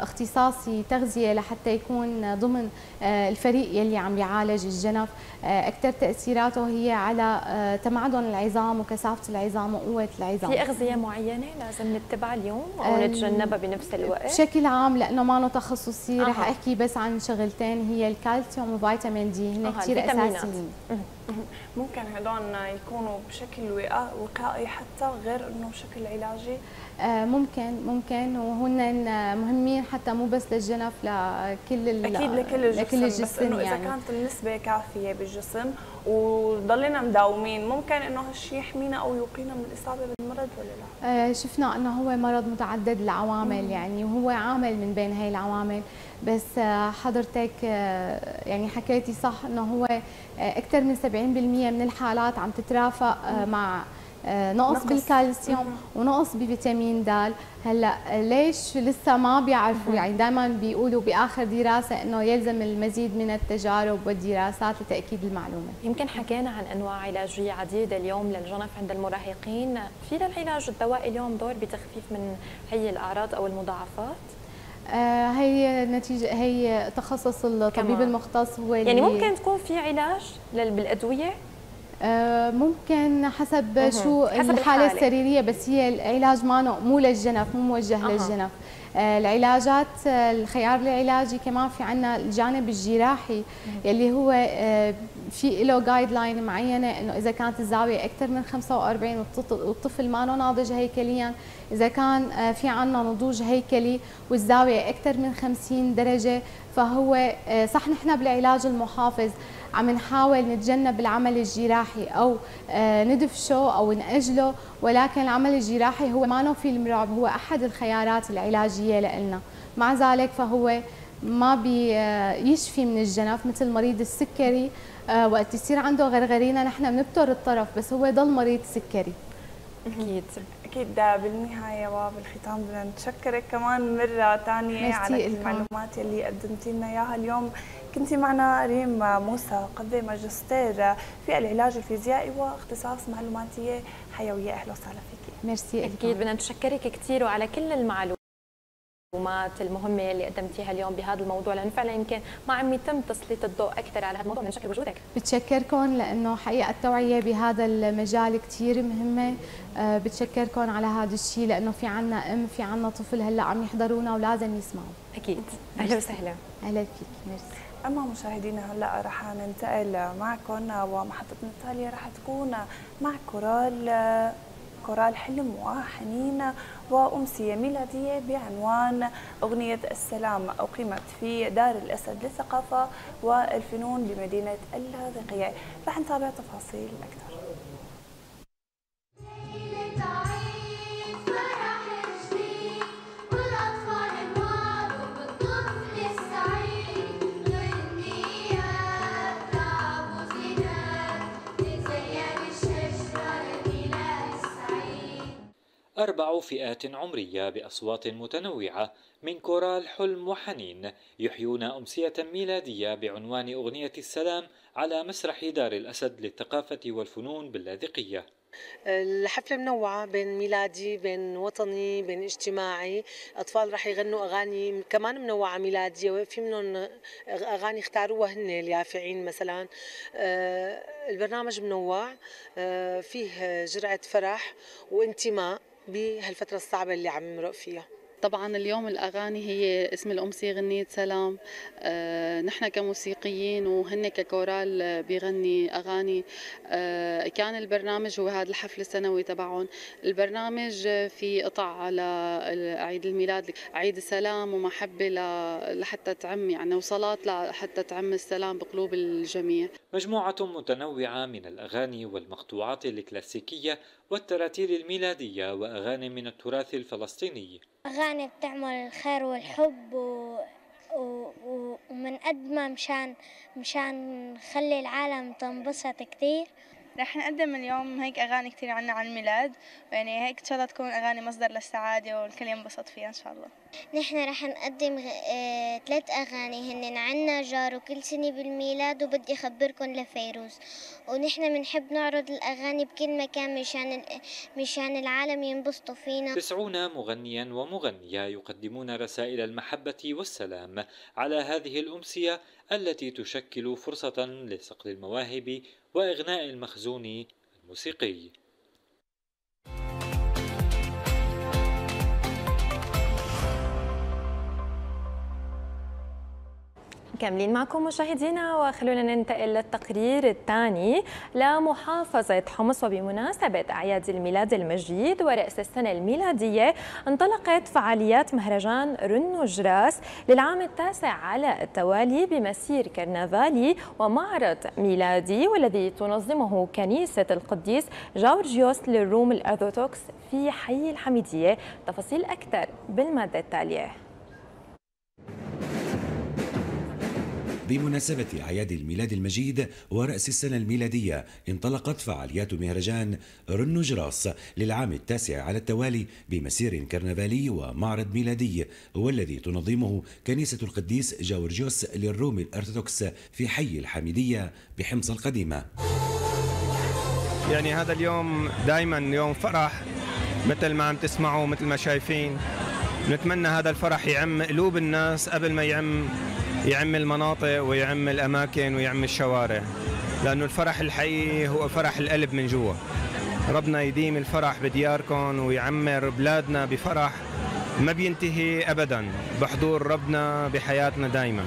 اختصاصي تغذية لحتى يكون ضمن الفريق يلي عم يعالج الجنف. أكثر تأثيراته هي على تمعدن العظام وكثافة العظام وقوة العظام. في أغذية معينة لازم نتبعها اليوم أو نتجنبها بنفس الوقت؟ بشكل عام لأنه ما تخصصي رح أحكي بس عن شغلتين، هي الكالسيوم وفيتامين دي، هن كثير أساسيين. ممكن هدول يكونوا بشكل وقائي حتى غير انه بشكل علاجي؟ ممكن وهن مهمين حتى مو بس للجنف، لكل اكيد لكل الجسم، بس انه يعني اذا كانت النسبه كافيه بالجسم وضلينا مداومين ممكن انه هالشيء يحمينا او يوقينا من الاصابه بالمرض ولا لا؟ شفنا انه هو مرض متعدد العوامل، يعني وهو عامل من بين هاي العوامل. بس حضرتك يعني حكيتي صح انه هو اكثر من 70% من الحالات عم تترافق مع نقص بالكالسيوم ونقص بفيتامين د. هلا ليش لسه ما بيعرفوا؟ يعني دائما بيقولوا باخر دراسه انه يلزم المزيد من التجارب والدراسات لتاكيد المعلومه. يمكن حكينا عن انواع علاجيه عديده اليوم للجنف عند المراهقين، في للعلاج الدوائي اليوم دور بتخفيف من هي الاعراض او المضاعفات؟ هي نتيجه، هي تخصص الطبيب المختص هو يعني ممكن تكون في علاج بالادويه، ممكن حسب شو حسب الحالة السريرية، بس هي العلاج مو للجنف، مو موجه للجنف. العلاجات الخيار العلاجي كمان في عنا الجانب الجراحي يلي هو في له جايد لاين معينه انه اذا كانت الزاويه اكثر من 45 والطفل ما ناضج هيكليا، اذا كان في عنا نضوج هيكلي والزاويه اكثر من 50 درجه، فهو صح نحن بالعلاج المحافظ عم نحاول نتجنب العمل الجراحي او ندفشه او ناجله، ولكن العمل الجراحي هو ما في المرعب، هو احد الخيارات العلاجيه لنا. مع ذلك فهو ما بيشفي من الجنف، مثل مريض السكري وقت يصير عنده غرغرينا نحن بنبتر الطرف، بس هو ضل مريض سكري. اكيد اكيد. بالنهايه وبالختام بدنا نتشكرك كمان مره ثانيه على المعلومات اللي قدمتي لنا اياها اليوم. كنتي معنا ريم موسى، قضية ماجستير في العلاج الفيزيائي واختصاص معلوماتية حيوية. أهلا وسهلا فيكي. ميرسي. أكيد بدنا نتشكرك كثير وعلى كل المعلومات المهمة اللي قدمتيها اليوم بهذا الموضوع، لأنه فعلا يمكن ما عم يتم تسليط الضوء أكثر على هذا الموضوع. بنشكر وجودك. بتشكركم لأنه حقيقة التوعية بهذا المجال كثير مهمة. بتشكركم على هذا الشيء لأنه في عنا أم، في عنا طفل هلا عم يحضرونا ولازم يسمعوا. أكيد. أهلا وسهلا. أهلا فيك. ميرسي. أما مشاهدينا هلأ رح ننتقل معكم، ومحطتنا التالية رح تكون مع كورال حلم وحنين وأمسية ميلادية بعنوان أغنية السلام، أقيمت في دار الأسد للثقافة والفنون بمدينة اللاذقية. رح نتابع تفاصيل أكثر. أربع فئات عمرية بأصوات متنوعة من كورال حلم وحنين يحيون أمسية ميلادية بعنوان أغنية السلام على مسرح دار الأسد للثقافة والفنون باللاذقية. الحفلة منوعة بين ميلادي، بين وطني، بين اجتماعي. أطفال رح يغنوا أغاني كمان منوعة ميلادية، وفي منهم أغاني اختاروها هن اليافعين مثلا. البرنامج منوع، فيه جرعة فرح وانتماء بهالفترة الصعبة اللي عم نمرق فيها. طبعا اليوم الأغاني هي اسم الأمسية غنية سلام. نحن كموسيقيين وهن ككورال بيغني أغاني. كان البرنامج هو هذا الحفل السنوي تبعهم. البرنامج في قطع على عيد الميلاد، عيد السلام ومحبة لحتى تعم، يعني وصلاة لحتى تعم السلام بقلوب الجميع. مجموعة متنوعة من الأغاني والمقطوعات الكلاسيكية والتراتيل الميلادية وأغاني من التراث الفلسطيني. أغاني بتعمل الخير والحب ومن قد ما مشان نخلي العالم تنبسط كثير. رح نقدم اليوم هيك أغاني كثير عنا عن الميلاد، يعني هيك إن شاء الله تكون أغاني مصدر للسعادة والكل ينبسط فيها إن شاء الله. نحن رح نقدم 3 أغاني هن عنا جار وكل سنة بالميلاد وبدي أخبركم لفيروز، ونحن بنحب نعرض الأغاني بكل مكان مشان العالم ينبسطوا فينا. 90 مغنيا ومغنية يقدمون رسائل المحبة والسلام على هذه الأمسية التي تشكل فرصة لصقل المواهب وإغناء المخزون الموسيقي. كاملين معكم مشاهدينا، وخلونا ننتقل للتقرير الثاني لمحافظة حمص. وبمناسبة أعياد الميلاد المجيد ورأس السنة الميلادية، انطلقت فعاليات مهرجان رنو جراس للعام التاسع على التوالي بمسير كرنفالي ومعرض ميلادي، والذي تنظمه كنيسة القديس جاورجيوس للروم الأرثوذكس في حي الحميدية. تفاصيل أكثر بالمادة التالية. بمناسبة أعياد الميلاد المجيد ورأس السنة الميلادية، انطلقت فعاليات مهرجان رنو جراس للعام التاسع على التوالي بمسير كرنفالي ومعرض ميلادي، والذي تنظمه كنيسة القديس جاورجيوس للروم الأرثوذكس في حي الحميدية بحمص القديمة. يعني هذا اليوم دائما يوم فرح، مثل ما عم تسمعوا مثل ما شايفين. نتمنى هذا الفرح يعم قلوب الناس قبل ما يعم المناطق ويعم الأماكن ويعم الشوارع، لأنه الفرح الحقيقي هو فرح القلب من جوا. ربنا يديم الفرح بدياركم ويعمر بلادنا بفرح ما بينتهي أبدا بحضور ربنا بحياتنا دائما.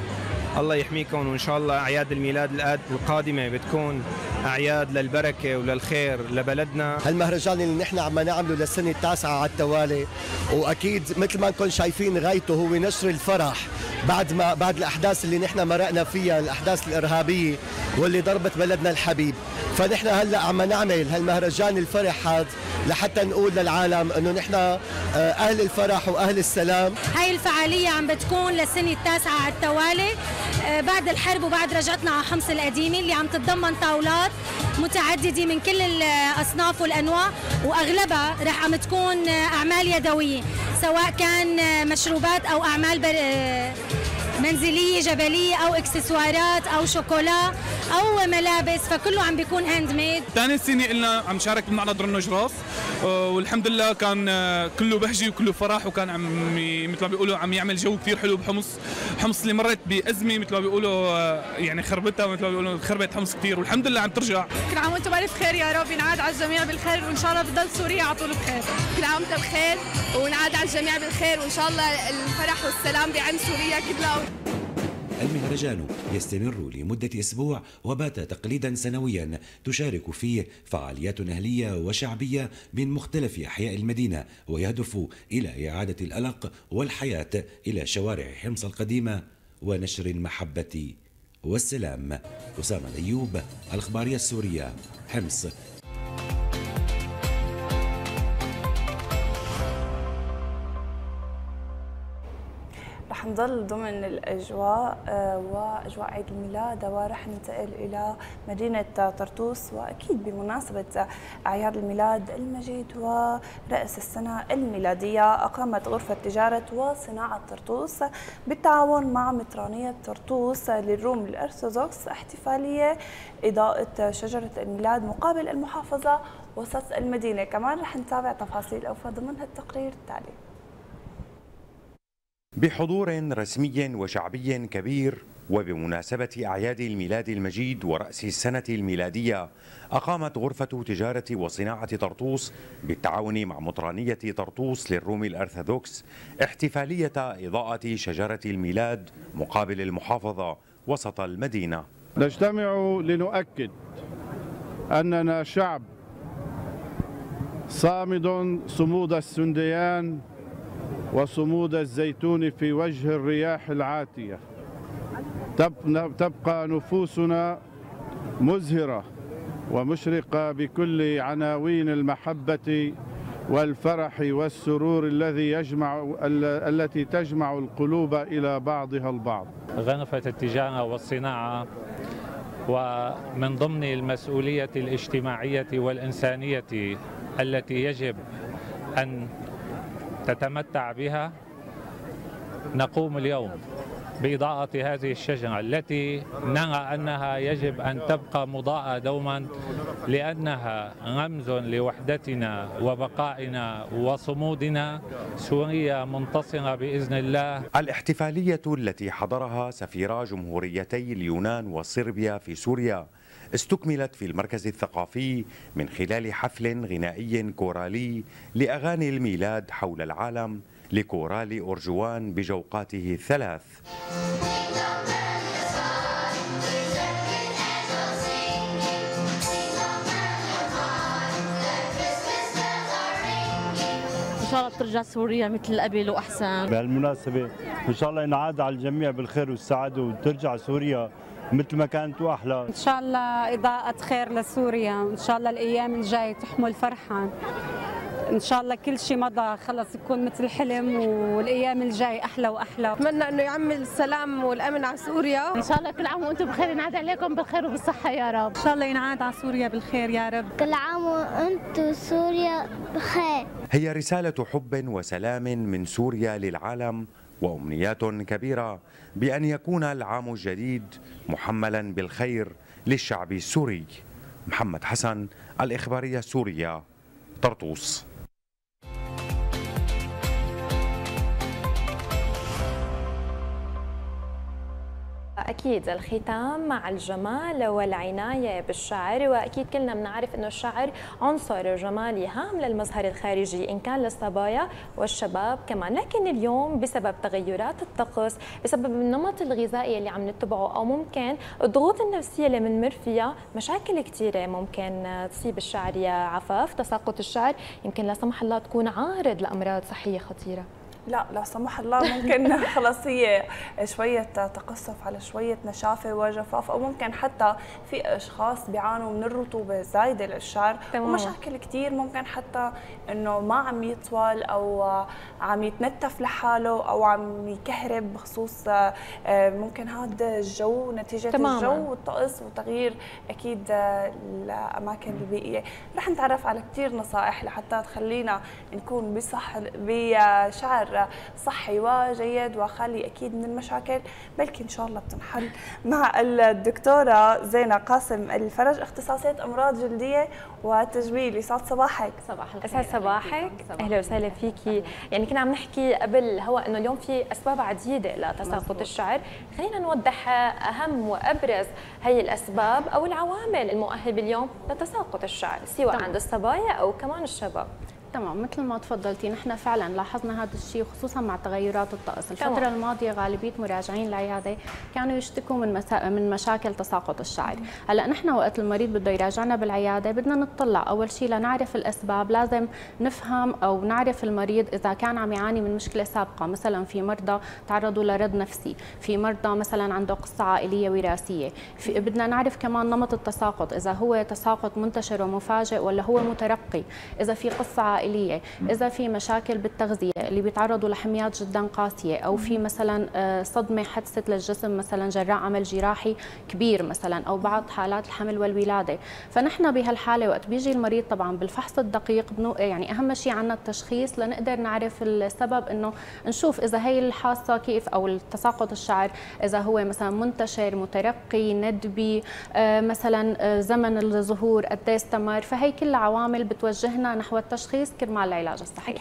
الله يحميكم، وإن شاء الله أعياد الميلاد القادمة بتكون أعياد للبركة وللخير لبلدنا. هالمهرجان اللي نحن عم نعمله للسنة التاسعة على التوالي، وأكيد مثل ما نكون شايفين غايته هو نشر الفرح بعد الأحداث اللي نحن مرقنا فيها، الأحداث الإرهابية واللي ضربت بلدنا الحبيب. فنحن هلأ عم نعمل هالمهرجان الفرح هذا لحتى نقول للعالم أنه نحن أهل الفرح وأهل السلام. هاي الفعالية عم بتكون للسنة التاسعة على التوالي بعد الحرب وبعد رجعتنا على حمص القديمة، اللي عم تتضمن طاولات متعددة من كل الأصناف والأنواع، وأغلبها رح عم تكون أعمال يدوية سواء كان مشروبات أو أعمال منزلية جبلية أو إكسسوارات أو شوكولا أو ملابس، فكله عم بيكون هاند ميد. ثاني سنة إلنا عم شارك بمعرض رنو جراس، والحمد لله كان كله بهجة وكله فرح، وكان عم مثل ما بيقولوا عم يعمل جو كثير حلو بحمص. حمص اللي مرت بأزمة مثل ما بيقولوا يعني خربتها، مثل ما بيقولوا خربت حمص كثير، والحمد لله عم ترجع. كل عام وأنتم بألف خير، يا رب ينعاد على الجميع بالخير، وإن شاء الله بتضل سوريا على طول بخير. كل عام وأنتم بخير، ونعاد على الجميع بالخير، وإن شاء الله الفرح والسلام بعم سوريا كلها. المهرجان يستمر لمدة أسبوع وبات تقليدا سنويا تشارك فيه فعاليات أهلية وشعبية من مختلف أحياء المدينة، ويهدف إلى إعادة الألق والحياة إلى شوارع حمص القديمة ونشر المحبة والسلام. أسامة الأيوب، الإخبارية السورية، حمص. رح نضل ضمن الأجواء وأجواء عيد الميلاد، ورح ننتقل إلى مدينة طرطوس، وأكيد بمناسبة أعياد الميلاد المجيد ورأس السنة الميلادية أقامت غرفة تجارة وصناعة طرطوس بالتعاون مع مطرانية طرطوس للروم الأرثوذكس احتفالية إضاءة شجرة الميلاد مقابل المحافظة وسط المدينة. كمان رح نتابع تفاصيل أوفى ضمن هالتقرير التالي. بحضور رسمي وشعبي كبير وبمناسبة أعياد الميلاد المجيد ورأس السنة الميلادية، أقامت غرفة تجارة وصناعة طرطوس بالتعاون مع مطرانية طرطوس للروم الأرثوذكس احتفالية إضاءة شجرة الميلاد مقابل المحافظة وسط المدينة. نجتمع لنؤكد أننا شعب صامد صمود السنديان وصمود الزيتون في وجه الرياح العاتية. تبقى نفوسنا مزهرة ومشرقة بكل عناوين المحبة والفرح والسرور التي تجمع القلوب إلى بعضها البعض. غرفة التجارة والصناعة ومن ضمن المسؤولية الاجتماعية والإنسانية التي يجب أن تتمتع بها، نقوم اليوم بإضاءة هذه الشجرة التي نرى أنها يجب أن تبقى مضاءة دوما، لأنها رمز لوحدتنا وبقائنا وصمودنا. سوريا منتصرة بإذن الله. الاحتفالية التي حضرها سفيرا جمهوريتي اليونان وصربيا في سوريا استكملت في المركز الثقافي من خلال حفل غنائي كورالي لأغاني الميلاد حول العالم لكورال أرجوان بجوقاته الثلاث. إن شاء الله بترجع سوريا مثل قبل وأحسن. بهالمناسبة إن شاء الله ينعاد على الجميع بالخير والسعادة، وترجع سوريا مثل ما كانت وأحلى. إن شاء الله إضاءة خير لسوريا، إن شاء الله الأيام الجاية تحمل فرحا، ان شاء الله كل شيء مضى خلص يكون مثل الحلم، والايام الجاي احلى واحلى. اتمنى انه يعم السلام والامن على سوريا. ان شاء الله كل عام وانتم بخير، ينعاد عليكم بالخير وبالصحه يا رب. ان شاء الله ينعاد على سوريا بالخير يا رب. كل عام وانتم سوريا بخير. هي رساله حب وسلام من سوريا للعالم، وأمنيات كبيرة بأن يكون العام الجديد محملا بالخير للشعب السوري. محمد حسن، الإخبارية السورية، طرطوس. أكيد الختام مع الجمال والعناية بالشعر، وأكيد كلنا بنعرف أنه الشعر عنصر جمالي هام للمظهر الخارجي إن كان للصبايا والشباب كمان، لكن اليوم بسبب تغيرات الطقس، بسبب النمط الغذائي اللي عم نتبعه، أو ممكن الضغوط النفسية اللي بنمر فيها، مشاكل كثيرة ممكن تصيب الشعر يا عفاف. تساقط الشعر يمكن لا سمح الله تكون عارض لأمراض صحية خطيرة. لا سمح الله ممكن خلاص هي شوية تقصف على شوية نشافة وجفاف، أو ممكن حتى في أشخاص بيعانوا من الرطوبة الزايدة للشعر ومشاكل كتير، ممكن حتى إنه ما عم يطول أو عم يتنتف لحاله أو عم يكهرب، بخصوص ممكن هذا الجو نتيجة الجو والطقس وتغيير أكيد الأماكن البيئية. رح نتعرف على كتير نصائح لحتى تخلينا نكون بشعر صحي وجيد وخالي اكيد من المشاكل، بلكي ان شاء الله بتنحل مع الدكتوره زينب قاسم الفرج، اختصاصيه امراض جلديه وتجميل. يسعد صباحك. صباح الخير. يسعد صباحك، اهلا وسهلا فيكي. يعني كنا عم نحكي قبل الهواء انه اليوم في اسباب عديده لتساقط الشعر، خلينا نوضح اهم وابرز هي الاسباب او العوامل المؤهله اليوم لتساقط الشعر سواء عند الصبايا او كمان الشباب. تمام، مثل ما تفضلتي نحن فعلا لاحظنا هذا الشيء خصوصا مع تغيرات الطقس. الفترة الماضية غالبية مراجعين العيادة كانوا يشتكوا من مشاكل تساقط الشعر. هلا نحن وقت المريض بده يراجعنا بالعيادة بدنا نطلع اول شيء لنعرف الاسباب، لازم نفهم او نعرف المريض اذا كان عم يعاني من مشكلة سابقة، مثلا في مرضى تعرضوا لرد نفسي، في مرضى مثلا عنده قصة عائلية وراثية، بدنا نعرف كمان نمط التساقط، اذا هو تساقط منتشر ومفاجئ ولا هو مترقي، اذا في قصة عائلية، إذا في مشاكل بالتغذية اللي بيتعرضوا لحميات جدا قاسية، أو في مثلا صدمة حدثت للجسم مثلا جراء عمل جراحي كبير مثلا، أو بعض حالات الحمل والولادة. فنحن بهالحالة وقت بيجي المريض طبعا بالفحص الدقيق يعني أهم شيء عندنا التشخيص لنقدر نعرف السبب، إنه نشوف إذا هي الحاسة كيف أو التساقط الشعر إذا هو مثلا منتشر، مترقي، ندبي، مثلا زمن الظهور قد ايه استمر، فهي كل عوامل بتوجهنا نحو التشخيص مع العلاج الصحي.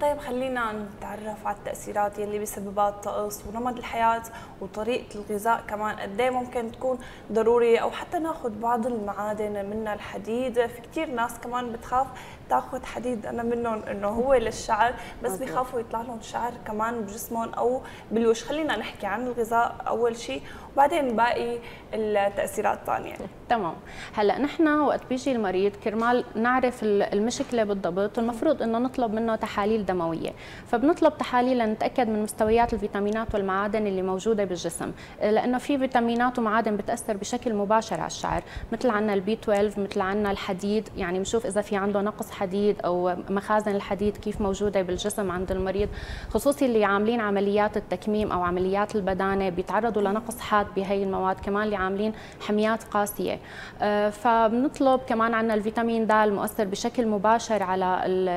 طيب خلينا نتعرف على التأثيرات يلي بسببها الطقس ونمط الحياة وطريقة الغذاء كمان، قد ايه ممكن تكون ضروري، او حتى ناخذ بعض المعادن منها الحديد. في كثير ناس كمان بتخاف تاخذ حديد، انا منهم انه هو للشعر بس بخافوا يطلع لهم شعر كمان بجسمهم او بالوش. خلينا نحكي عن الغذاء اول شيء وبعدين باقي التأثيرات الثانية. تمام، هلا نحن وقت بيجي المريض كرمال نعرف المشكلة بالضبط المفروض انه نطلب منه تحاليل دمويه، فبنطلب تحاليل لنتاكد من مستويات الفيتامينات والمعادن اللي موجوده بالجسم، لانه في فيتامينات ومعادن بتاثر بشكل مباشر على الشعر، مثل عندنا البي 12، مثل عندنا الحديد، يعني بنشوف اذا في عنده نقص حديد او مخازن الحديد كيف موجوده بالجسم عند المريض، خصوصي اللي عاملين عمليات التكميم او عمليات البدانه بيتعرضوا لنقص حاد بهي المواد، كمان اللي عاملين حميات قاسيه. فبنطلب كمان عندنا الفيتامين د المؤثر بشكل مباشر على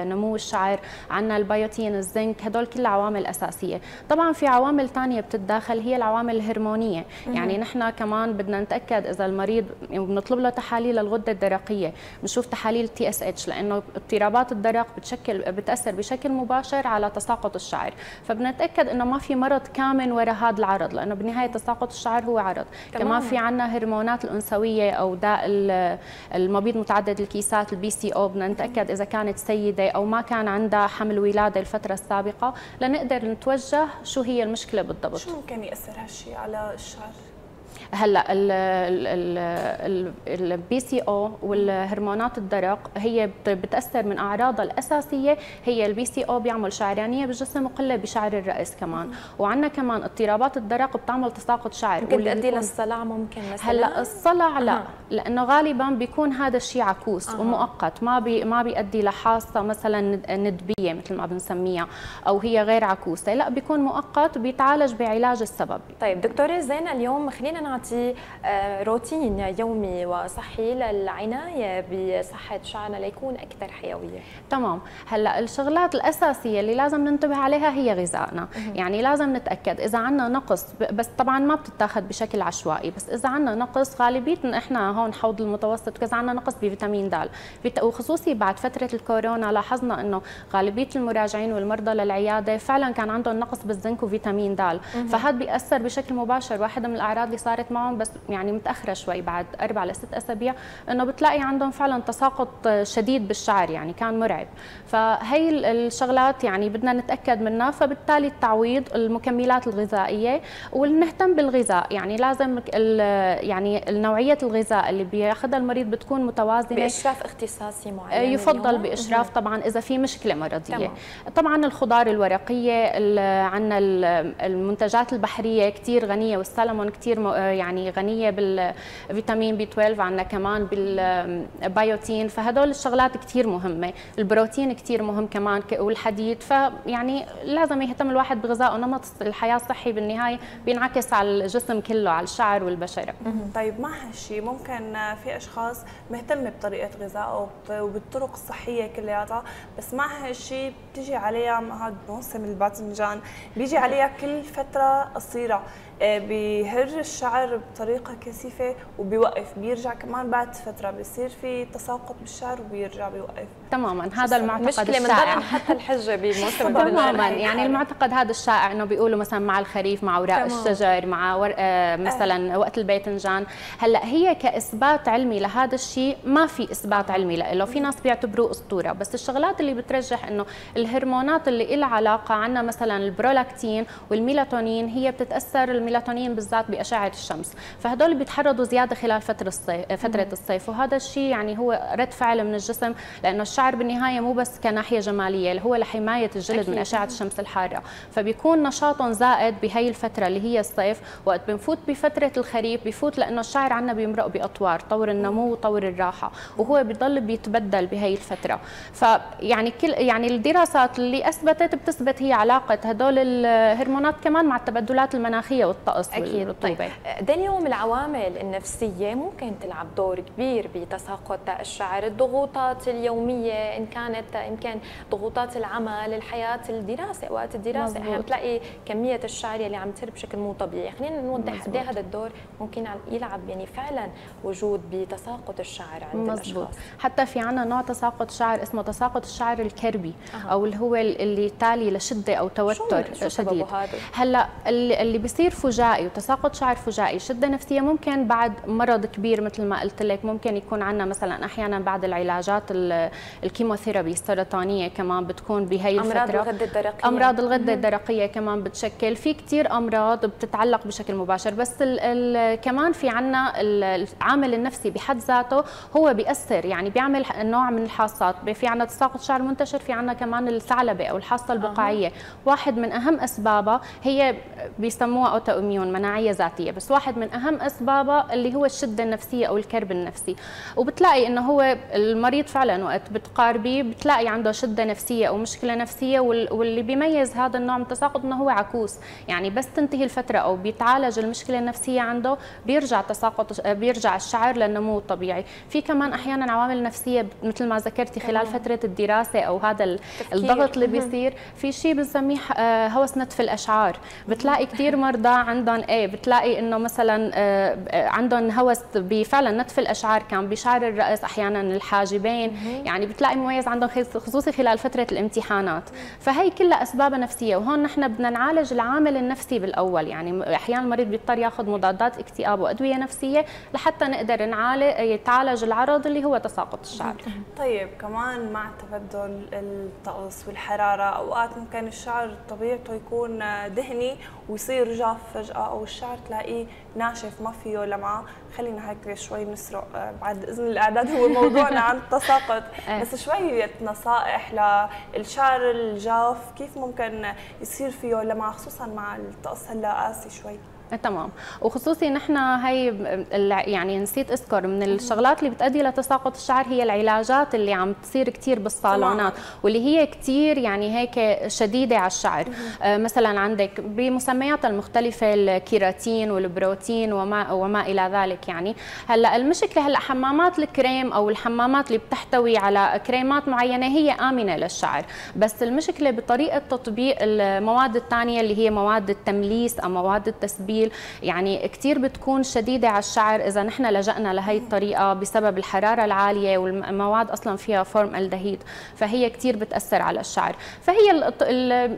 نمو الشعر، عندنا البيوتين، الزنك، هدول كل عوامل اساسيه. طبعا في عوامل ثانيه بتتداخل هي العوامل الهرمونيه، يعني نحن كمان بدنا نتاكد اذا المريض بنطلب له تحاليل الغده الدرقيه، بنشوف تحاليل TSH لانه اضطرابات الدرق بتاثر بشكل مباشر على تساقط الشعر، فبدنا نتاكد انه ما في مرض كامن وراء هذا العرض، لانه بالنهايه تساقط الشعر هو عرض. كمان في عندنا هرمونات الانثويه او داء المبيض متعدد الكيسات، الBCO، بدنا نتاكد اذا كانت أو ما كان عندها حمل ولادة الفترة السابقة لنقدر نتوجه شو هي المشكلة بالضبط. شو ممكن يأثر هالشيء على الشعر؟ هلا البي سي او والهرمونات الدرق هي بتاثر من اعراضها الاساسيه، هي البي سي او بيعمل شعرانيه بالجسم وقله بشعر الراس كمان، وعندنا كمان اضطرابات الدرق بتعمل تساقط شعر. ممكن تؤدي للصلع ممكن مثلا؟ هلا الصلع لا، لانه غالبا بيكون هذا الشيء عكوس ومؤقت، ما بيؤدي لحاصه مثلا ندبيه مثل ما بنسميها، او هي غير عكوسه، لا بيكون مؤقت بيتعالج بعلاج السبب. طيب دكتوره زين، اليوم خلينا نعطي روتين يومي وصحي للعنايه بصحه شعرنا ليكون اكثر حيويه. تمام، هلا الشغلات الاساسيه اللي لازم ننتبه عليها هي غذائنا، يعني لازم نتاكد اذا عندنا نقص، بس طبعا ما بتتاخذ بشكل عشوائي، بس اذا عندنا نقص غالبيتنا احنا هون حوض المتوسط وكذا عندنا نقص بفيتامين د، وخصوصي بعد فتره الكورونا لاحظنا انه غالبيه المراجعين والمرضى للعياده فعلا كان عندهم نقص بالزنك وفيتامين د، فهذا بياثر بشكل مباشر. واحده من الاعراض اللي صارت معهم بس يعني متاخره شوي بعد 4 ل 6 اسابيع انه بتلاقي عندهم فعلا تساقط شديد بالشعر، يعني كان مرعب. فهي الشغلات يعني بدنا نتاكد منها، فبالتالي التعويض، المكملات الغذائيه، ونهتم بالغذاء، يعني لازم يعني نوعيه الغذاء اللي بياخذها المريض بتكون متوازنه، باشراف اختصاصي معين يفضل باشراف طبعا اذا في مشكله مرضيه. تمام. طبعا الخضار الورقيه، عندنا المنتجات البحريه كثير غنيه، والسلمون كثير يعني غنيه بالفيتامين بي 12، عندنا كمان بالبيوتين، فهدول الشغلات كثير مهمه. البروتين كثير مهم كمان، والحديد، فيعني لازم يهتم الواحد بغذائه. نمط الحياه الصحي بالنهايه بينعكس على الجسم كله، على الشعر والبشره. طيب مع هالشيء ممكن في اشخاص مهتمه بطريقه غذائه وبالطرق الصحيه كلياتها، بس مع هالشيء بتيجي عليها هذا موسم الباذنجان، بيجي عليها كل فتره قصيره بيهر الشعر بطريقه كثيفه وبيوقف، بيرجع كمان بعد فتره بيصير في تساقط بالشعر وبيرجع بيوقف. تماما، هذا المعتقد الشائع حتى الحجه بموسم الباذنجان. تماما، يعني المعتقد هذا الشائع انه بيقولوا مثلا مع الخريف، مع اوراق الشجر، مع مثلا وقت الباذنجان. هلا هي كاثبات علمي لهذا الشيء ما في اثبات علمي له، في ناس بيعتبروه اسطوره، بس الشغلات اللي بترجح انه الهرمونات اللي لها علاقه، عندنا مثلا البرولاكتين والميلاتونين، هي بتتاثر الميلاتونين بالذات باشعه الشمس، فهدول بيتحرضوا زياده خلال فتره الصيف، وهذا الشيء يعني هو رد فعل من الجسم، لانه الشعر بالنهايه مو بس كناحيه جماليه، اللي هو لحمايه الجلد أكيد من اشعه الشمس الحاره، فبيكون نشاطهم زائد بهي الفتره اللي هي الصيف. وقت بنفوت بفتره الخريف بفوت، لانه الشعر عندنا بيمرق باطوار، طور النمو وطور الراحه، وهو بيضل بيتبدل بهي الفتره. فيعني يعني الدراسات اللي اثبتت بتثبت هي علاقه هدول الهرمونات كمان مع التبدلات المناخيه والطقس والرطوبه. طيب ده اليوم العوامل النفسيه ممكن تلعب دور كبير بتساقط الشعر، الضغوطات اليوميه ان كانت، يمكن ضغوطات العمل، الحياه، الدراسه، وقت الدراسه احيانا بتلاقي كميه الشعر اللي عم تهرب بشكل مو طبيعي. خلينا نوضح قد ايه هذا الدور ممكن يلعب يعني فعلا وجود بتساقط الشعر عند الاشخاص. حتى في عنا نوع تساقط شعر اسمه تساقط الشعر الكربي، او اللي هو اللي تالي لشده او توتر شديد. هلا اللي بيصير فجائي وتساقط شعر فجائي، شده نفسيه، ممكن بعد مرض كبير مثل ما قلت لك، ممكن يكون عندنا مثلا احيانا بعد العلاجات الكيموثيرابي السرطانيه كمان بتكون بهي الفتره، امراض الغده الدرقيه، امراض الغده الدرقيه كمان بتشكل، في كثير امراض بتتعلق بشكل مباشر. بس كمان في عندنا العامل النفسي بحد ذاته هو بيأثر، يعني بيعمل نوع من الحاصات. في عندنا تساقط شعر منتشر، في عندنا كمان الثعلبه او الحاصه البقعيه، واحد من اهم اسبابها هي بيسموها اوتواميون، مناعيه ذاتيه، بس واحد من اهم اسبابها اللي هو الشده النفسيه او الكرب النفسي. وبتلاقي انه هو المريض فعلا وقت بتقاربيه بتلاقي عنده شده نفسيه او مشكله نفسيه، واللي بيميز هذا النوع من التساقط انه هو عكوس، يعني بس تنتهي الفتره او بيتعالج المشكله النفسيه عنده بيرجع الشعر للنمو الطبيعي. في كمان احيانا عوامل نفسيه مثل ما ذكرتي خلال فتره الدراسه او هذا الضغط اللي بيصير، في شيء بنسميه هوس نتف الاشعار. بتلاقي كثير مرضى عندهم بتلاقي انه مثلا عندهم هوس بفعلا نتف الاشعار، كان بشعر الراس، احيانا الحاجبين، يعني بتلاقي مميز عندهم خصوصي خلال فترة الامتحانات، فهي كلها أسباب نفسية. وهون نحن بدنا نعالج العامل النفسي بالأول، يعني أحيانا المريض بيضطر ياخذ مضادات اكتئاب وأدوية نفسية لحتى نقدر يتعالج العرض اللي هو تساقط الشعر. طيب كمان مع تبدل الطقس والحرارة أوقات ممكن الشعر طبيعته يكون دهني ويصير جاف فجأة، أو الشعر تلاقيه ناشف ما فيه لمعة. خلينا هيك شوي نسرق بعد إذن الإعداد، هو موضوعنا عن التساقط، بس شوية نصائح للشعر الجاف كيف ممكن يصير فيه لمعة خصوصا مع الطقس هلا قاسي شوي. تمام، وخصوصي نحن هي يعني نسيت اذكر من الشغلات اللي بتؤدي لتساقط الشعر هي العلاجات اللي عم تصير كثير بالصالونات، واللي هي كثير يعني هيك شديده على الشعر. مثلا عندك بمسمياتها المختلفه الكيراتين والبروتين وما الى ذلك. يعني هلا المشكله هلا حمامات الكريم او الحمامات اللي بتحتوي على كريمات معينه هي امنه للشعر، بس المشكله بطريقه تطبيق المواد الثانيه اللي هي مواد التمليس او مواد التسبيل، يعني كثير بتكون شديده على الشعر اذا نحن لجأنا لهي الطريقه بسبب الحراره العاليه والمواد اصلا فيها فورم الدهيد، فهي كثير بتاثر على الشعر. فهي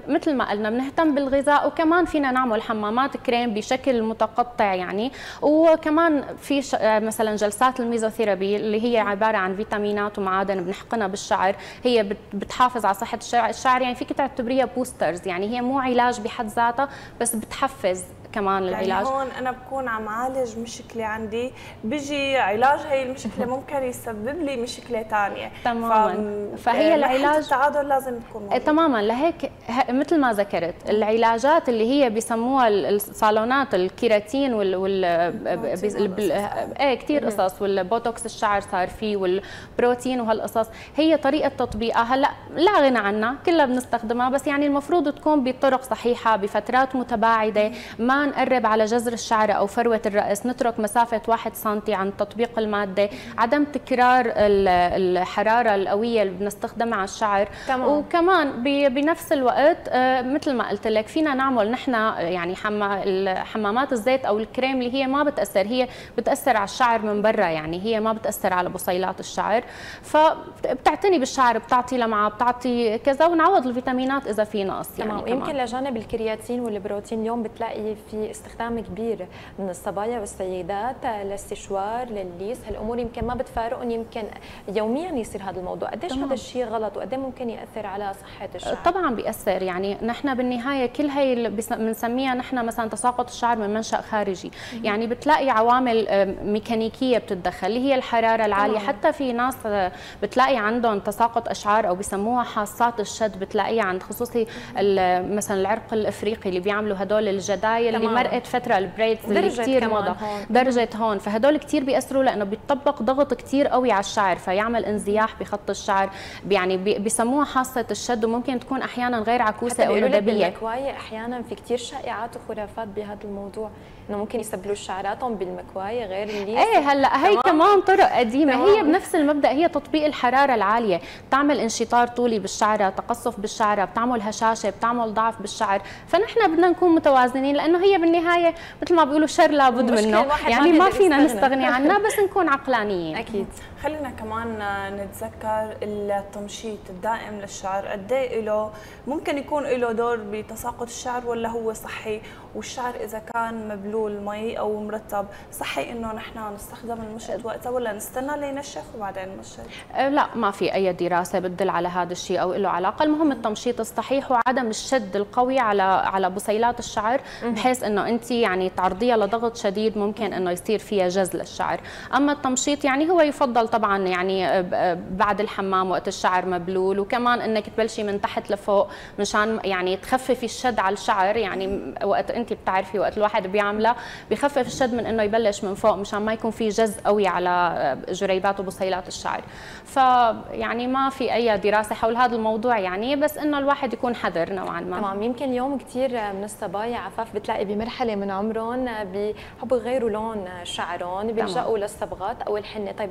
مثل ما قلنا بنهتم بالغذاء، وكمان فينا نعمل حمامات كريم بشكل متقطع يعني، وكمان في مثلا جلسات الميزوثيرابي اللي هي عباره عن فيتامينات ومعادن بنحقنها بالشعر، هي بتحافظ على صحه الشعر. يعني فيك تعتبريها بوسترز، يعني هي مو علاج بحد ذاتها بس بتحفز كمان العلاج. يعني هون أنا بكون عم عالج مشكلة عندي، بيجي علاج هي المشكلة ممكن يسبب لي مشكلة ثانية. تماما، فهي العلاج التعادل لازم تكون موجود. تماما، لهيك مثل ما ذكرت العلاجات اللي هي بسموها الصالونات الكيراتين كثير قصص، والبوتوكس الشعر صار فيه والبروتين وهالقصص، هي طريقة تطبيقها هلا لا غنى عنها كلها بنستخدمها، بس يعني المفروض تكون بطرق صحيحة بفترات متباعدة، ما نقرب على جذر الشعر أو فروة الرأس، نترك مسافة 1 سم عن تطبيق المادة، عدم تكرار الحرارة القوية اللي بنستخدمها على الشعر. تمام. وكمان بنفس الوقت مثل ما قلت لك فينا نعمل نحن يعني حمامات الزيت أو الكريم اللي هي ما بتأثر، هي بتأثر على الشعر من برا، يعني هي ما بتأثر على بصيلات الشعر، فبتعتني بالشعر، بتعطي لمعة، بتعطي كذا، ونعوض الفيتامينات إذا في نقص. تمام. يعني يمكن لجانب الكرياتين والبروتين اليوم بتلاقي في استخدام كبير من الصبايا والسيدات للاستشوار للليس، هالامور يمكن ما بتفارقهم، يمكن يوميا يصير هذا الموضوع. قديش هذا الشيء غلط وقد ممكن ياثر على صحه الشعر؟ طبعا بياثر، يعني نحن بالنهايه كل هي بنسميها نحن مثلا تساقط الشعر من منشا خارجي. يعني بتلاقي عوامل ميكانيكيه بتتدخل اللي هي الحراره العاليه. حتى في ناس بتلاقي عندهم تساقط اشعار او بسموها حاصات الشد، بتلاقيها عند خصوصي مثلا العرق الافريقي اللي بيعملوا هدول الجدايل اللي مرقت فتره البريدز اللي كثير موضه درجت هون، فهدول كثير بيأثروا لانه بيطبق ضغط كثير قوي على الشعر فيعمل انزياح بخط الشعر، يعني بيسموها حاصه الشد، وممكن تكون احيانا غير عكوسه او لبابيه. بالمكوايه احيانا في كثير شائعات وخرافات بهذا الموضوع انه ممكن يسبلوا شعراتهم بالمكوايه غير اللي هلا هي كمان طرق قديمه. هي بنفس المبدا، هي تطبيق الحراره العاليه، بتعمل انشطار طولي بالشعره، تقصف بالشعره، بتعمل هشاشه، بتعمل ضعف بالشعر، فنحن بدنا نكون متوازنين لانه هي بالنهايه مثل ما بيقولوا شر لابد منه، يعني ما فينا نستغني عنها بس نكون عقلانيين. اكيد. خلينا كمان نتذكر التمشيط الدائم للشعر، قد ايه له ممكن يكون له دور بتساقط الشعر ولا هو صحي؟ والشعر اذا كان مبلول مي او مرطب صحي انه نحن نستخدم المشط وقتها ولا نستنى لينشف وبعدين نمشط؟ لا، ما في اي دراسه بتدل على هذا الشيء او له علاقه. المهم التمشيط الصحيح وعدم الشد القوي على بصيلات الشعر بحيث انه انت يعني تعرضيها لضغط شديد ممكن انه يصير فيها جزل الشعر. اما التمشيط يعني هو يفضل طبعا يعني بعد الحمام وقت الشعر مبلول، وكمان انك تبلشي من تحت لفوق مشان يعني تخففي الشد على الشعر، يعني وقت انت بتعرفي وقت الواحد بيعملها بخفف الشد من انه يبلش من فوق مشان ما يكون في جز قوي على جريبات وبصيلات الشعر. فيعني ما في اي دراسه حول هذا الموضوع يعني، بس انه الواحد يكون حذر نوعا ما. تمام. يمكن اليوم كثير من الصبايا عفاف بتلاقي بمرحله من عمرهم بحبوا يغيروا لون شعرهم، بيلجأوا للصبغات او الحنه. طيب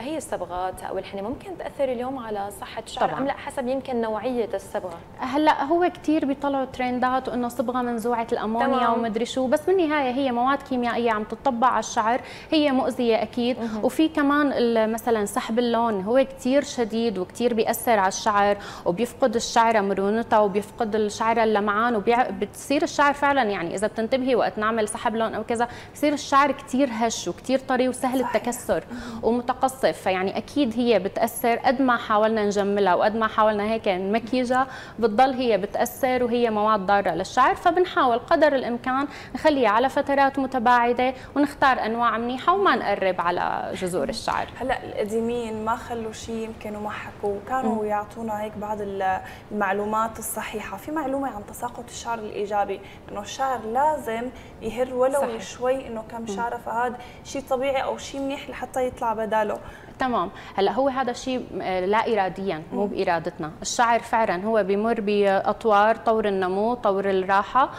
هي الصبغات او الحنه ممكن تاثر اليوم على صحه الشعر ام لا، حسب يمكن نوعيه الصبغه؟ هلا هو كثير بيطلعوا ترندات وانه صبغه منزوعه الامور امونيا ومدري شو، بس بالنهايه هي مواد كيميائيه عم تطبع على الشعر، هي مؤذيه اكيد. وفي كمان مثلا سحب اللون هو كثير شديد وكثير بياثر على الشعر وبيفقد الشعره مرونته وبيفقد الشعره اللمعان، وبتصير الشعر فعلا يعني اذا بتنتبهي وقت نعمل سحب لون او كذا بصير الشعر كثير هش وكثير طري وسهل التكسر ومتقصف. فيعني اكيد هي بتاثر قد ما حاولنا نجملها وقد ما حاولنا هيك نمكيجها بتضل هي بتاثر وهي مواد ضاره للشعر، فبنحاول قدر الامكان نخليها على فترات متباعده ونختار انواع منيحه وما نقرب على جذور الشعر. هلا القديمين ما خلوا شيء يمكن وما حكوا، كانوا يعطونا هيك بعض المعلومات الصحيحه. في معلومه عن تساقط الشعر الايجابي انه الشعر لازم يهر ولو شوي انه كم شعره، فهذا شيء طبيعي او شيء منيح لحتى يطلع بداله. تمام. هلا هو هذا الشيء لا اراديا مو بارادتنا، الشعر فعلا هو بمر باطوار، طور النمو، طور الراحه،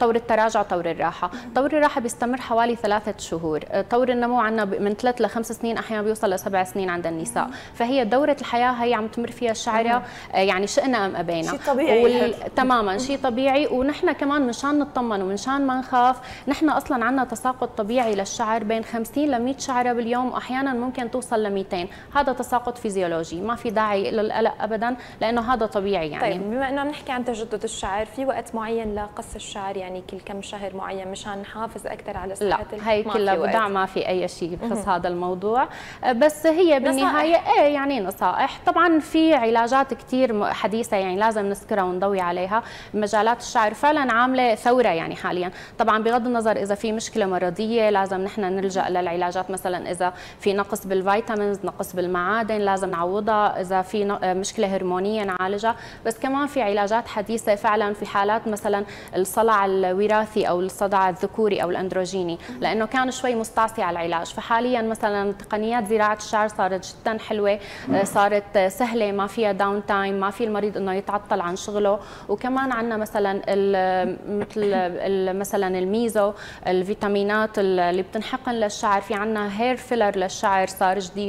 طور التراجع، طور الراحه. طور الراحه بيستمر حوالي 3 شهور، طور النمو عندنا من 3 ل5 سنين، احيانا بيوصل ل7 سنين عند النساء، فهي دوره الحياه هي عم تمر فيها الشعره يعني شئنا ام ابينا. شيء طبيعي تماما، شيء طبيعي. ونحن كمان مشان نطمن ومنشان ما نخاف، نحن اصلا عندنا تساقط طبيعي للشعر بين 50 ل 100 شعره باليوم، واحيانا ممكن توصل 200. هذا تساقط فيزيولوجي، ما في داعي للقلق ابدا لانه هذا طبيعي يعني. طيب بما انه عم نحكي عن تجدد الشعر، في وقت معين لقص الشعر يعني كل كم شهر معين مشان نحافظ اكثر على صحه؟ لا هي كلها بدع، ما في اي شيء بخص هذا الموضوع، بس هي بالنهايه ايه يعني نصائح. طبعا في علاجات كثير حديثه يعني لازم نذكرها ونضوي عليها. مجالات الشعر فعلا عامله ثوره يعني حاليا. طبعا بغض النظر اذا في مشكله مرضيه لازم نحن نلجا للعلاجات، مثلا اذا في نقص بالفيتامين، نقص بالمعادن لازم نعوضها، إذا في مشكلة هرمونية نعالجها، بس كمان في علاجات حديثة فعلا في حالات مثلا الصلع الوراثي أو الصدع الذكوري أو الأندروجيني، لأنه كان شوي مستعصي على العلاج. فحاليا مثلا تقنيات زراعة الشعر صارت جدا حلوة، صارت سهلة، ما فيها داون تايم، ما في المريض إنه يتعطل عن شغله. وكمان عندنا مثلا مثلا الميزو، الفيتامينات اللي بتنحقن للشعر، في عندنا هير فيلر للشعر صار جديد.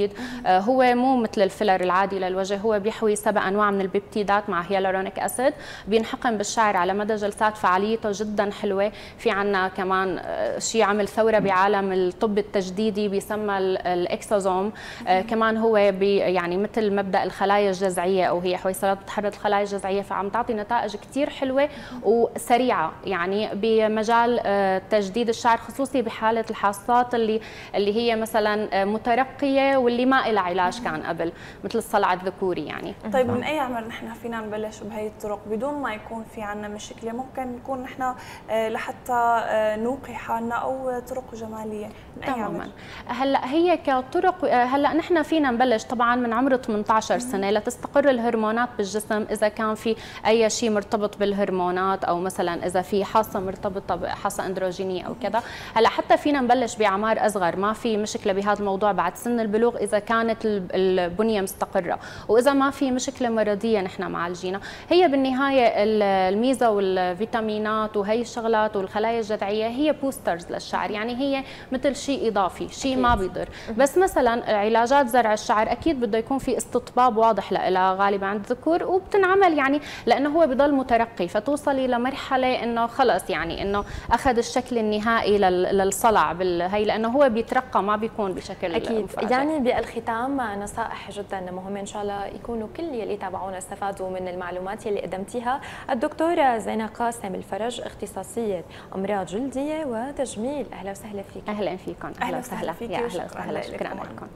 هو مو مثل الفيلر العادي للوجه، هو بيحوي 7 أنواع من البيبتيدات مع هيالورونيك أسيد، بينحقن بالشعر على مدى جلسات، فعاليته جدا حلوة. في عنا كمان شيء عمل ثورة بعالم الطب التجديدي بيسمى الإكسوزوم، كمان هو يعني مثل مبدأ الخلايا الجذعية، أو هي حويصلات بتحرض الخلايا الجذعية، فعم تعطي نتائج كتير حلوة وسريعة يعني بمجال تجديد الشعر، خصوصي بحالة الحاصات اللي هي مثلا مترقية واللي ما إلها علاج كان قبل، مثل الصلع الذكوري يعني. طيب من أي عمر نحن فينا نبلش بهي الطرق بدون ما يكون في عنا مشكلة ممكن نكون نحن لحتى نوقي حالنا، أو طرق جمالية؟ تماما. هلا هي كطرق، هلا نحن فينا نبلش طبعا من عمر 18 سنة لتستقر الهرمونات بالجسم، إذا كان في أي شيء مرتبط بالهرمونات، أو مثلا إذا في حاصة مرتبطة بحاصة أندروجينية أو كذا. هلا حتى فينا نبلش بأعمار أصغر، ما في مشكلة بهذا الموضوع بعد سن البلوغ إذا كانت البنية مستقرة، وإذا ما في مشكلة مرضية نحن معالجينها. هي بالنهاية الميزة والفيتامينات وهي الشغلات والخلايا الجذعية هي بوسترز للشعر، يعني هي مثل شيء إضافي، شيء ما بيضر. بس مثلا علاجات زرع الشعر أكيد بده يكون في استطباب واضح لها غالبا عند الذكور، وبتنعمل يعني لأنه هو بضل مترقي، فتوصلي لمرحلة إنه خلص يعني إنه أخذ الشكل النهائي للصلع بالهي، لأنه هو بيترقى ما بيكون بشكل أكيد مفاجئ. يعني بالختام نصائح جدا مهمة، إن شاء الله يكونوا كل يلي تابعونا استفادوا من المعلومات يلي قدمتيها الدكتورة زينب قاسم الفرج، اختصاصية أمراض جلدية وتجميل. أهلا وسهلا فيك. أهلا فيكم. أهلا وسهلا فيك. أهلا وسهلا. شكرا لكم.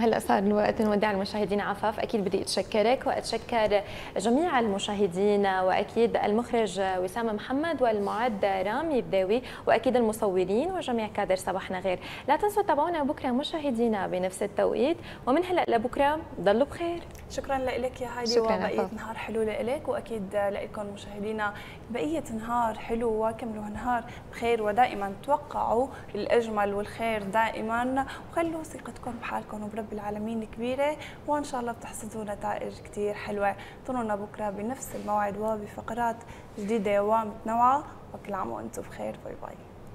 هلا صار الوقت نودع المشاهدين. عفاف أكيد بدي أتشكرك وأتشكر جميع المشاهدين، وأكيد المخرج وسام محمد والمعد رامي بديوي، وأكيد المصورين وجميع كادر صباحنا غير. لا تنسوا تتابعونا بكرة مشاهدينا بنفس التوقيت، ومن هلا لبكرة ضلوا بخير. شكرا لك يا هايدي، وبقية نهار حلو لك، وأكيد لكم مشاهدينا بقية نهار حلو، وكملوا نهار بخير، ودائما توقعوا الأجمل والخير دائما، وخلوا ثقتكم بحالكم برب العالمين كبيرة، وإن شاء الله بتحصدوا نتائج كتير حلوة. انطرونا بكرة بنفس الموعد وبفقرات جديدة ومتنوعة، وكل عام وأنتم بخير. باي باي.